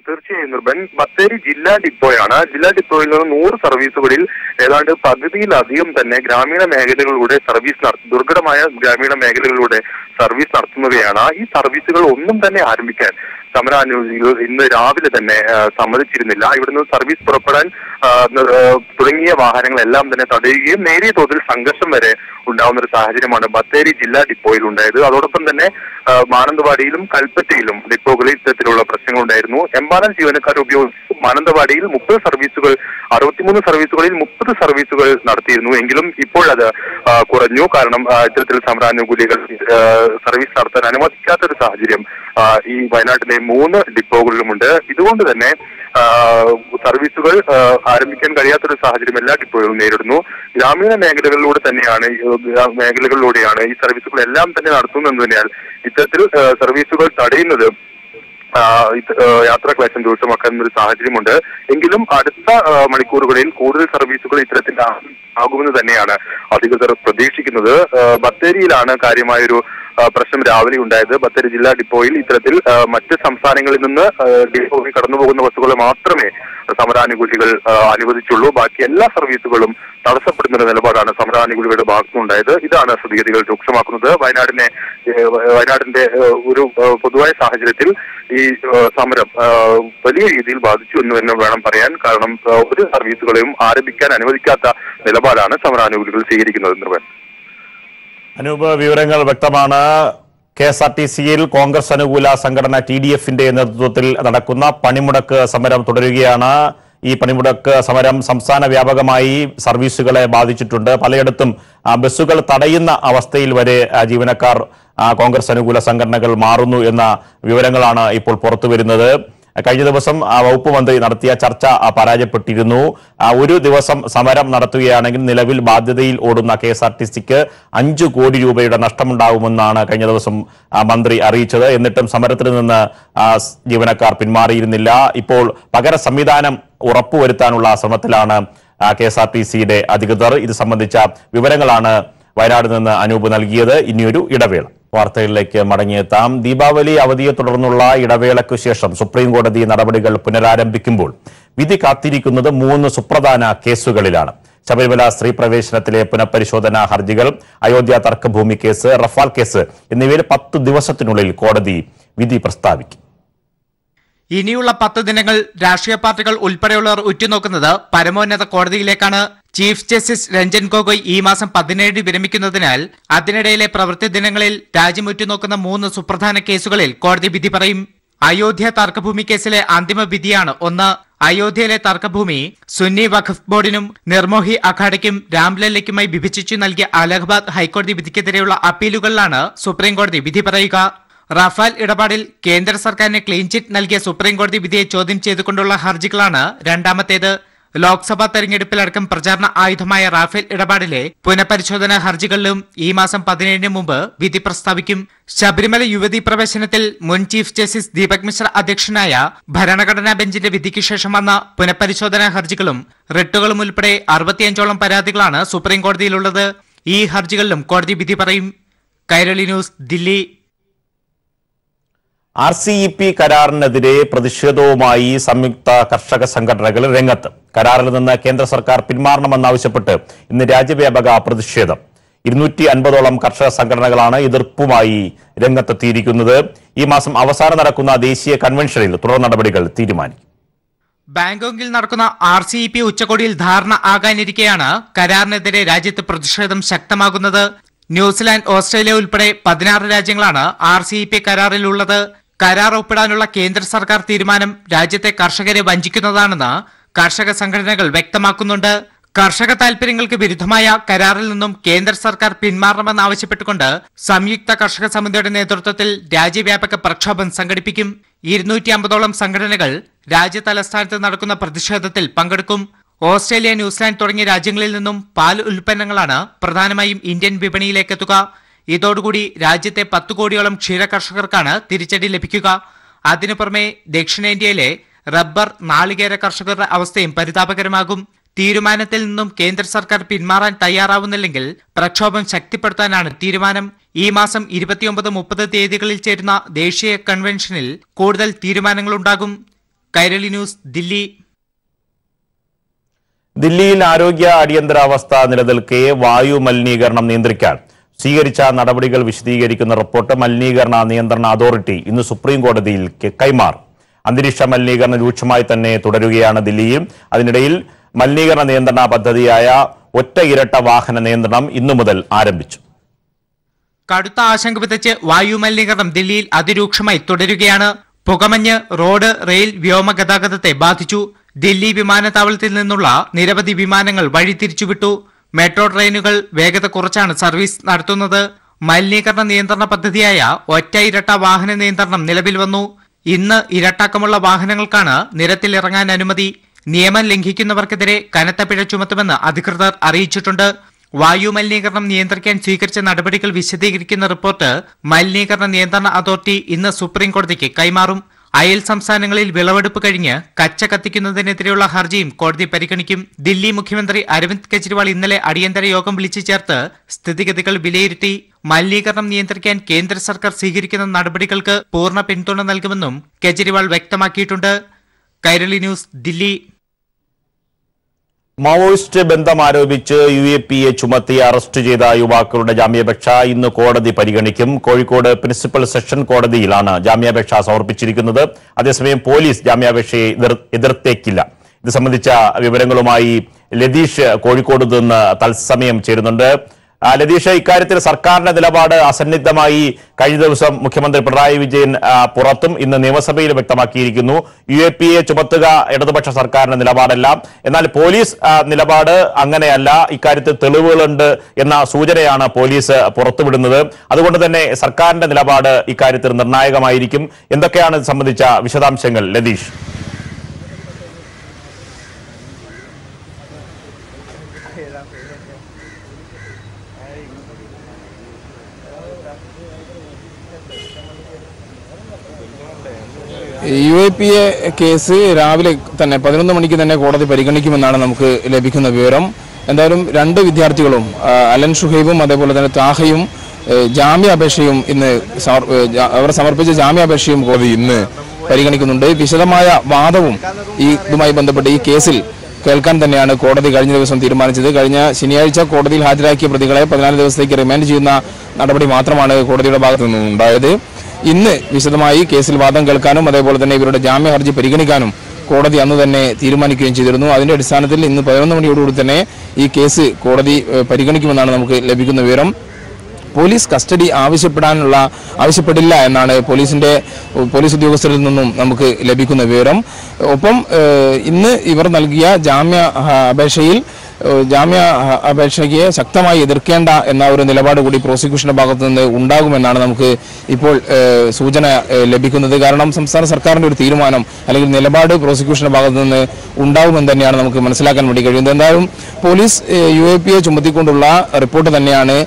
തീർച്ചയായും നിർബൻ. ബത്തേരി ജില്ലാ ഡിപ്പോയാണ്. ജില്ലാ ഡിപ്പോയിൽ നിന്ന് നൂറ് സർവീസുകളിൽ ഏതാണ്ട് പകുതിയിലധികം തന്നെ ഗ്രാമീണ മേഖലകളിലൂടെ സർവീസ് നടത്തും ദുർഘടമായ ഗ്രാമീണ മേഖലകളിലൂടെ സർവീസ് നടത്തുന്നവയാണ്. ഈ സർവീസുകൾ ഒന്നും തന്നെ ആരംഭിക്കാൻ സമരാനുകൂലികൾ ഇന്ന് രാവിലെ തന്നെ സമ്മതിച്ചിരുന്നില്ല. ഇവിടുന്ന് സർവീസ് പുറപ്പെടാൻ തുടങ്ങിയ വാഹനങ്ങളെല്ലാം തന്നെ തടയുകയും നേരിയ തോതിൽ സംഘർഷം വരെ ഉണ്ടാവുന്ന ഒരു സാഹചര്യമാണ് ബത്തേരി ജില്ലാ ഡിപ്പോയിൽ ഉണ്ടായത്. അതോടൊപ്പം തന്നെ മാനന്തവാടിയിലും കൽപ്പറ്റയിലും ഡിപ്പോകളിൽ ഇത്തരത്തിലുള്ള പ്രശ്നങ്ങളുണ്ടായിരുന്നു. എൺപതോളം ജീവനക്കാർ ഉപയോഗിച്ച് മാനന്തവാടിയിൽ മുപ്പത് സർവീസുകൾ അറുപത്തിമൂന്ന് സർവീസുകളിൽ മുപ്പത് സർവീസുകൾ നടത്തിയിരുന്നു. എങ്കിലും ഇപ്പോൾ അത് കുറഞ്ഞു. കാരണം ഇത്തരത്തിൽ സമരാനുകൂലികൾ സർവീസ് നടത്താൻ അനുവദിക്കാത്തൊരു സാഹചര്യം ഈ വയനാട്ടിലെ മൂന്ന് ഡിപ്പോകളിലുമുണ്ട്. ഇതുകൊണ്ട് തന്നെ സർവീസുകൾ ആരംഭിക്കാൻ കഴിയാത്തൊരു സാഹചര്യം എല്ലാ ഡിപ്പോകളും നേരിടുന്നു. ഗ്രാമീണ മേഖലകളിലൂടെ തന്നെയാണ് മേഖലകളിലൂടെയാണ് ഈ സർവീസുകൾ എല്ലാം തന്നെ നടത്തുന്നതിനാൽ ഇത്തരത്തിൽ സർവീസുകൾ തടയുന്നത് യാത്രാ ക്ലേശം രൂക്ഷമാക്കുന്ന ഒരു സാഹചര്യമുണ്ട്. എങ്കിലും അടുത്ത മണിക്കൂറുകളിൽ കൂടുതൽ സർവീസുകൾ ഇത്തരത്തിൽ ആകുമെന്ന് തന്നെയാണ് അധികൃതർ പ്രതീക്ഷിക്കുന്നത്. ബത്തേരിയിലാണ് കാര്യമായൊരു പ്രശ്നം രാവിലെ ഉണ്ടായത്. ബത്തേരി ജില്ലാ ഡിപ്പോയിൽ ഇത്തരത്തിൽ മറ്റ് സംസ്ഥാനങ്ങളിൽ നിന്ന് ഡിപ്പോയിൽ കടന്നുപോകുന്ന ബസ്സുകളെ മാത്രമേ സമരാനുകൂലികൾ അനുവദിച്ചുള്ളൂ. ബാക്കി എല്ലാ സർവീസുകളും തടസ്സപ്പെടുന്ന ഒരു നിലപാടാണ് സമരാനുകൂലികളുടെ ഭാഗത്തുനിന്നുണ്ടായത്. ഇതാണ് സ്ഥിതിഗതികൾ രൂക്ഷമാക്കുന്നത്. വയനാടിനെ വയനാടിന്റെ ഒരു പൊതുവായ സാഹചര്യത്തിൽ ഈ സമരം വലിയ രീതിയിൽ ബാധിച്ചു എന്ന് തന്നെ വേണം പറയാൻ. കാരണം ഒരു സർവീസുകളെയും ആരംഭിക്കാൻ അനുവദിക്കാത്ത നിലപാടാണ് സമരാനുകൂലികൾ സ്വീകരിക്കുന്നത്. നിർവൻ അനൂപ്, വിവരങ്ങൾ വ്യക്തമാണ്. കെ എസ് ആർ ടി സിയിൽ കോൺഗ്രസ് അനുകൂല സംഘടന ടി ഡി എഫിന്റെ നേതൃത്വത്തിൽ നടക്കുന്ന പണിമുടക്ക് സമരം തുടരുകയാണ്. ഈ പണിമുടക്ക് സമരം സംസ്ഥാന വ്യാപകമായി സർവീസുകളെ ബാധിച്ചിട്ടുണ്ട്. പലയിടത്തും ബസ്സുകൾ തടയുന്ന അവസ്ഥയിൽ വരെ ജീവനക്കാർ കോൺഗ്രസ് അനുകൂല സംഘടനകൾ മാറുന്നു എന്ന വിവരങ്ങളാണ് ഇപ്പോൾ പുറത്തുവരുന്നത്. കഴിഞ്ഞ ദിവസം വകുപ്പ് മന്ത്രി നടത്തിയ ചർച്ച പരാജയപ്പെട്ടിരുന്നു. ഒരു ദിവസം സമരം നടത്തുകയാണെങ്കിൽ നിലവിൽ ബാധ്യതയിൽ ഓടുന്ന കെ എസ് ആർ ടി സിക്ക് അഞ്ചു കോടി രൂപയുടെ നഷ്ടമുണ്ടാകുമെന്നാണ് കഴിഞ്ഞ ദിവസം മന്ത്രി അറിയിച്ചത്. എന്നിട്ടും സമരത്തിൽ നിന്ന് ജീവനക്കാർ പിന്മാറിയിരുന്നില്ല. ഇപ്പോൾ പകര സംവിധാനം ഉറപ്പുവരുത്താനുള്ള ശ്രമത്തിലാണ് കെ എസ് ആർ ടി സിയുടെ അധികൃതർ. ഇത് സംബന്ധിച്ച വിവരങ്ങളാണ് വയനാട് നിന്ന് അനൂപ് നൽകിയത്. ഇനിയൊരു ഇടവേള. വാർത്തകളിലേക്ക് മടങ്ങിയെത്താം. ദീപാവലി അവധിയെ തുടർന്നുള്ള ഇടവേളയ്ക്കു ശേഷം സുപ്രീം കോടതി നടപടികൾ പുനരാരംഭിക്കുമ്പോൾ വിധി കാത്തിരിക്കുന്നത് മൂന്ന് സുപ്രധാന കേസുകളിലാണ്. ശബരിമല സ്ത്രീ പ്രവേശനത്തിലെ പുനഃപരിശോധനാ ഹർജികൾ, അയോധ്യ തർക്കഭൂമി കേസ്, റഫാൽ കേസ് എന്നിവയിൽ പത്ത് ദിവസത്തിനുള്ളിൽ കോടതി വിധി പ്രസ്താവിക്കും. ഇനിയുള്ള പത്ത് ദിനങ്ങൾ രാഷ്ട്രീയ പാർട്ടികൾ ഉൾപ്പെടെയുള്ളവർ ഉറ്റുനോക്കുന്നത് പരമോന്നത കോടതിയിലേക്കാണ്. ചീഫ് ജസ്റ്റിസ് രഞ്ജൻ ഗൊഗോയ് ഈ മാസം പതിനേഴ് വിരമിക്കുന്നതിനാൽ അതിനിടയിലെ പ്രവൃത്തി ദിനങ്ങളിൽ രാജ്യം ഉറ്റുനോക്കുന്ന മൂന്ന് സുപ്രധാന കേസുകളിൽ കോടതി വിധി പറയും. അയോധ്യ തർക്കഭൂമി കേസിലെ അന്തിമ വിധിയാണ് ഒന്ന്. അയോധ്യയിലെ തർക്കഭൂമി സുന്നി വഖഫ് ബോർഡിനും നിർമോഹി അഖാഡയ്ക്കും രാംലല്ലയ്ക്കുമായി വിഭജിച്ചു നൽകിയ അലഹബാദ് ഹൈക്കോടതി വിധിക്കെതിരെയുള്ള അപ്പീലുകളിലാണ് സുപ്രീംകോടതി വിധി പറയുക. റഫാൽ ഇടപാടിൽ കേന്ദ്ര സർക്കാരിന് ക്ലീൻ ചിറ്റ് നൽകിയ സുപ്രീംകോടതി വിധിയെ ചോദ്യം ചെയ്തുകൊണ്ടുള്ള ഹർജികളാണ് രണ്ടാമത്തേത്. ലോക്സഭാ തെരഞ്ഞെടുപ്പിലടക്കം പ്രചാരണ ആയുധമായ റാഫേൽ ഇടപാടിലെ പുനഃപരിശോധനാ ഹർജികളിലും ഈ മാസം പതിനേഴിന് മുമ്പ് വിധി പ്രസ്താവിക്കും. ശബരിമല യുവതീ പ്രവേശനത്തിൽ മുൻ ചീഫ് ജസ്റ്റിസ് ദീപക് മിശ്ര അധ്യക്ഷനായ ഭരണഘടനാ ബെഞ്ചിന്റെ വിധിക്ക് ശേഷം വന്ന പുനഃപരിശോധനാ ഹർജികളും റിട്ടുകളും ഉൾപ്പെടെ അറുപത്തിയഞ്ചോളം പരാതികളാണ് സുപ്രീംകോടതിയിലുള്ളത്. ഈ ഹർജികളിലും കോടതി വിധി പറയും. Kairali news, Delhi. R C E P കരാറിനെതിരെ പ്രതിഷേധവുമായി സംയുക്ത കർഷക സംഘടനകൾ രംഗത്ത്. കരാറിൽ നിന്ന് കേന്ദ്ര സർക്കാർ പിന്മാറണമെന്നാവശ്യപ്പെട്ട് ഇന്ന് രാജ്യവ്യാപക പ്രതിഷേധം. ഇരുന്നൂറ്റി അൻപതോളം കർഷക സംഘടനകളാണ് എതിർപ്പുമായി രംഗത്തെത്തിയിരിക്കുന്നത്. ഈ മാസം അവസാനം നടക്കുന്ന ദേശീയ കൺവെൻഷനിൽ തുടർ നടപടികൾ തീരുമാനിക്കും. ബാങ്കോക്കിൽ നടക്കുന്ന ആർ സി ഇ പി ഉച്ചകോടിയിൽ ധാരണ ആകാനിരിക്കെയാണ് കരാറിനെതിരെ രാജ്യത്ത് പ്രതിഷേധം ശക്തമാകുന്നത്. ന്യൂസിലാൻഡ്, ഓസ്ട്രേലിയ ഉൾപ്പെടെ പതിനാറ് രാജ്യങ്ങളാണ് ആർ സി ഇ പി കരാറിലുള്ളത്. കരാർ ഒപ്പിടാനുള്ള കേന്ദ്ര സർക്കാർ തീരുമാനം രാജ്യത്തെ കർഷകരെ വഞ്ചിക്കുന്നതാണെന്ന് കർഷക സംഘടനകൾ വ്യക്തമാക്കുന്നുണ്ട്. കർഷക താൽപര്യങ്ങൾക്ക് വിരുദ്ധമായ കരാറിൽ നിന്നും കേന്ദ്ര സർക്കാർ പിന്മാറണമെന്നാവശ്യപ്പെട്ടുകൊണ്ട് സംയുക്ത കർഷക സമിതിയുടെ നേതൃത്വത്തിൽ രാജ്യവ്യാപക പ്രക്ഷോഭം സംഘടിപ്പിക്കും. ഇരുന്നൂറ്റി അമ്പതോളം സംഘടനകൾ രാജ്യ തലസ്ഥാനത്ത് നടക്കുന്ന പ്രതിഷേധത്തിൽ പങ്കെടുക്കും. ഓസ്ട്രേലിയ, ന്യൂസിലാൻഡ് തുടങ്ങിയ രാജ്യങ്ങളിൽ നിന്നും പാൽ ഉൽപ്പന്നങ്ങളാണ് പ്രധാനമായും ഇന്ത്യൻ വിപണിയിലേക്ക് എത്തുക. ഇതോടുകൂടി രാജ്യത്തെ പത്തു കോടിയോളം ക്ഷീര കർഷകർക്കാണ് തിരിച്ചടി ലഭിക്കുക. അതിനു പുറമെ ദക്ഷിണേന്ത്യയിലെ റബ്ബർ, നാളികേര കർഷകരുടെ അവസ്ഥയും പരിതാപകരമാകും. തീരുമാനത്തിൽ നിന്നും കേന്ദ്ര സർക്കാർ പിന്മാറാൻ തയ്യാറാവുന്നില്ലെങ്കിൽ പ്രക്ഷോഭം ശക്തിപ്പെടുത്താനാണ് തീരുമാനം. ഈ മാസം ഇരുപത്തിയൊമ്പത്, മുപ്പത് തീയതികളിൽ ചേരുന്ന ദേശീയ കൺവെൻഷനിൽ കൂടുതൽ തീരുമാനങ്ങളുണ്ടാകും. കൈരളി ന്യൂസ്, ദില്ലി. ദില്ലിയിൽ ആരോഗ്യ അടിയന്തരാവസ്ഥ നിലനിൽക്കെ വായു മലിനീകരണം നിയന്ത്രിക്കാൻ സ്വീകരിച്ച നടപടികൾ വിശദീകരിക്കുന്ന റിപ്പോർട്ട് മലിനീകരണ നിയന്ത്രണ അതോറിറ്റി ഇന്ന് സുപ്രീം കോടതിയിൽ കൈമാറും. അന്തരീക്ഷ മലിനീകരണം രൂക്ഷമായി തന്നെ തുടരുകയാണ് ദില്ലിയിൽ. അതിനിടയിൽ മലിനീകരണ നിയന്ത്രണ പദ്ധതിയായ ഒറ്റ ഇരട്ട വാഹന നിയന്ത്രണം ഇന്നു മുതൽ ആരംഭിച്ചു. കടുത്ത ആശങ്ക വിതച്ച് വായു മലിനീകരണം ദില്ലിയിൽ അതിരൂക്ഷമായി തുടരുകയാണ്. പുകമഞ്ഞ് റോഡ് റെയിൽ വ്യോമ ഗതാഗതത്തെ ബാധിച്ചു. ദില്ലി വിമാനത്താവളത്തിൽ നിന്നുള്ള നിരവധി വിമാനങ്ങൾ വഴിതിരിച്ചുവിട്ടു. മെട്രോ ട്രെയിനുകൾ വേഗത കുറച്ചാണ് സർവീസ് നടത്തുന്നത്. മലിനീകരണ നിയന്ത്രണ പദ്ധതിയായ ഒറ്റ ഇരട്ട വാഹന നിയന്ത്രണം നിലവിൽ വന്നു. ഇന്ന് ഇരട്ടാക്കമുള്ള വാഹനങ്ങൾക്കാണ് നിരത്തിലിറങ്ങാൻ അനുമതി. നിയമം ലംഘിക്കുന്നവർക്കെതിരെ കനത്ത പിഴ ചുമത്തുമെന്ന് അധികൃതർ അറിയിച്ചിട്ടുണ്ട്. വായു മലിനീകരണം നിയന്ത്രിക്കാൻ സ്വീകരിച്ച നടപടികൾ വിശദീകരിക്കുന്ന റിപ്പോർട്ട് മലിനീകരണ നിയന്ത്രണ അതോറിറ്റി ഇന്ന് സുപ്രീംകോടതിക്ക് കൈമാറും. അയൽ സംസ്ഥാനങ്ങളിൽ വിളവെടുപ്പ് കഴിഞ്ഞ് കച്ച കത്തിക്കുന്നതിനെതിരെയുള്ള ഹർജിയും കോടതി പരിഗണിക്കും. ദില്ലി മുഖ്യമന്ത്രി അരവിന്ദ് കെജ്രിവാൾ ഇന്നലെ അടിയന്തര യോഗം വിളിച്ചു ചേർത്ത് സ്ഥിതിഗതികൾ വിലയിരുത്തി. മലിനീകരണം നിയന്ത്രിക്കാൻ കേന്ദ്ര സർക്കാർ സ്വീകരിക്കുന്ന നടപടികൾക്ക് പൂർണ്ണ പിന്തുണ നൽകുമെന്നും കെജ്രിവാൾ വ്യക്തമാക്കിയിട്ടുണ്ട്. കൈരളി ന്യൂസ്, ദില്ലി. മാവോയിസ്റ്റ് ബന്ധം ആരോപിച്ച് യു എ പി എ ചുമത്തി അറസ്റ്റ് ചെയ്ത യുവാക്കളുടെ ജാമ്യാപേക്ഷ ഇന്ന് കോടതി പരിഗണിക്കും. കോഴിക്കോട് പ്രിൻസിപ്പൽ സെഷൻ കോടതിയിലാണ് ജാമ്യാപേക്ഷ സമർപ്പിച്ചിരിക്കുന്നത്. അതേസമയം പോലീസ് ജാമ്യാപേക്ഷയെ എതിർത്തേക്കില്ല. ഇത് സംബന്ധിച്ച വിവരങ്ങളുമായി ലതീഷ് കോഴിക്കോട് നിന്ന് തത്സമയം ചേരുന്നുണ്ട്. ലതീഷ്, ഇക്കാര്യത്തിൽ സർക്കാരിന്റെ നിലപാട് അസന്നിഗ്ധമായി കഴിഞ്ഞ ദിവസം മുഖ്യമന്ത്രി പിണറായി വിജയൻ പുറത്തും ഇന്ന് നിയമസഭയിൽ വ്യക്തമാക്കിയിരിക്കുന്നു. യു എ പി എ ചുമത്തുക ഇടതുപക്ഷ സർക്കാരിന്റെ നിലപാടല്ല, എന്നാൽ പോലീസ് നിലപാട് അങ്ങനെയല്ല, ഇക്കാര്യത്തിൽ തെളിവുകളുണ്ട് എന്ന സൂചനയാണ് പോലീസ് പുറത്തുവിടുന്നത്. അതുകൊണ്ട് തന്നെ സർക്കാരിന്റെ നിലപാട് ഇക്കാര്യത്തിൽ നിർണായകമായിരിക്കും. എന്തൊക്കെയാണ് ഇത് സംബന്ധിച്ച വിശദാംശങ്ങൾ Latheesh? U A P A case രാവിലെ തന്നെ പതിനൊന്ന് മണിക്ക് തന്നെ കോടതി പരിഗണിക്കുമെന്നാണ് നമുക്ക് ലഭിക്കുന്ന വിവരം. എന്തായാലും രണ്ട് വിദ്യാർത്ഥികളും അലൻ ഷുഹൈബും അതേപോലെ തന്നെ താഹയും ജാമ്യാപേക്ഷയും ഇന്ന് അവർ സമർപ്പിച്ച ജാമ്യാപേക്ഷയും കോടതി ഇന്ന് പരിഗണിക്കുന്നുണ്ട്. വിശദമായ വാദവും ഈ ഇതുമായി ബന്ധപ്പെട്ട് ഈ കേസിൽ കേൾക്കാൻ തന്നെയാണ് കോടതി കഴിഞ്ഞ ദിവസം തീരുമാനിച്ചത്. കഴിഞ്ഞ ശനിയാഴ്ച കോടതിയിൽ ഹാജരാക്കിയ പ്രതികളെ പതിനാല് ദിവസത്തേക്ക് റിമാൻഡ് ചെയ്യുന്ന നടപടി മാത്രമാണ് കോടതിയുടെ ഭാഗത്തു നിന്നുണ്ടായത്. ഇന്ന് വിശദമായി കേസിൽ വാദം കേൾക്കാനും അതേപോലെ തന്നെ ഇവരുടെ ജാമ്യ ഹർജി പരിഗണിക്കാനും കോടതി അന്ന് തന്നെ തീരുമാനിക്കുകയും ചെയ്തിരുന്നു. അതിന്റെ അടിസ്ഥാനത്തിൽ ഇന്ന് പതിനൊന്ന് മണിയോടുകൂടി തന്നെ ഈ കേസ് കോടതി പരിഗണിക്കുമെന്നാണ് നമുക്ക് ലഭിക്കുന്ന വിവരം. പോലീസ് കസ്റ്റഡി ആവശ്യപ്പെടാനുള്ള ആവശ്യപ്പെടില്ല എന്നാണ് പോലീസിന്റെ പോലീസ് ഉദ്യോഗസ്ഥരിൽ നിന്നും നമുക്ക് ലഭിക്കുന്ന വിവരം. ഒപ്പം ഇന്ന് ഇവർ നൽകിയ ജാമ്യ അപേക്ഷയിൽ ജാമ്യ അപേക്ഷയ്ക്ക് ശക്തമായി എതിർക്കേണ്ട എന്ന ഒരു നിലപാട് കൂടി പ്രോസിക്യൂഷന്റെ ഭാഗത്തു നിന്ന് ഉണ്ടാകുമെന്നാണ് നമുക്ക് ഇപ്പോൾ സൂചന ലഭിക്കുന്നത്. കാരണം സംസ്ഥാന സർക്കാരിന്റെ ഒരു തീരുമാനം അല്ലെങ്കിൽ നിലപാട് പ്രോസിക്യൂഷന്റെ ഭാഗത്തു നിന്ന് ഉണ്ടാകുമെന്ന് തന്നെയാണ് നമുക്ക് മനസ്സിലാക്കാൻ വേണ്ടി കഴിയുന്നത്. എന്തായാലും police U A P A ചുമത്തിക്കൊണ്ടുള്ള റിപ്പോർട്ട് തന്നെയാണ്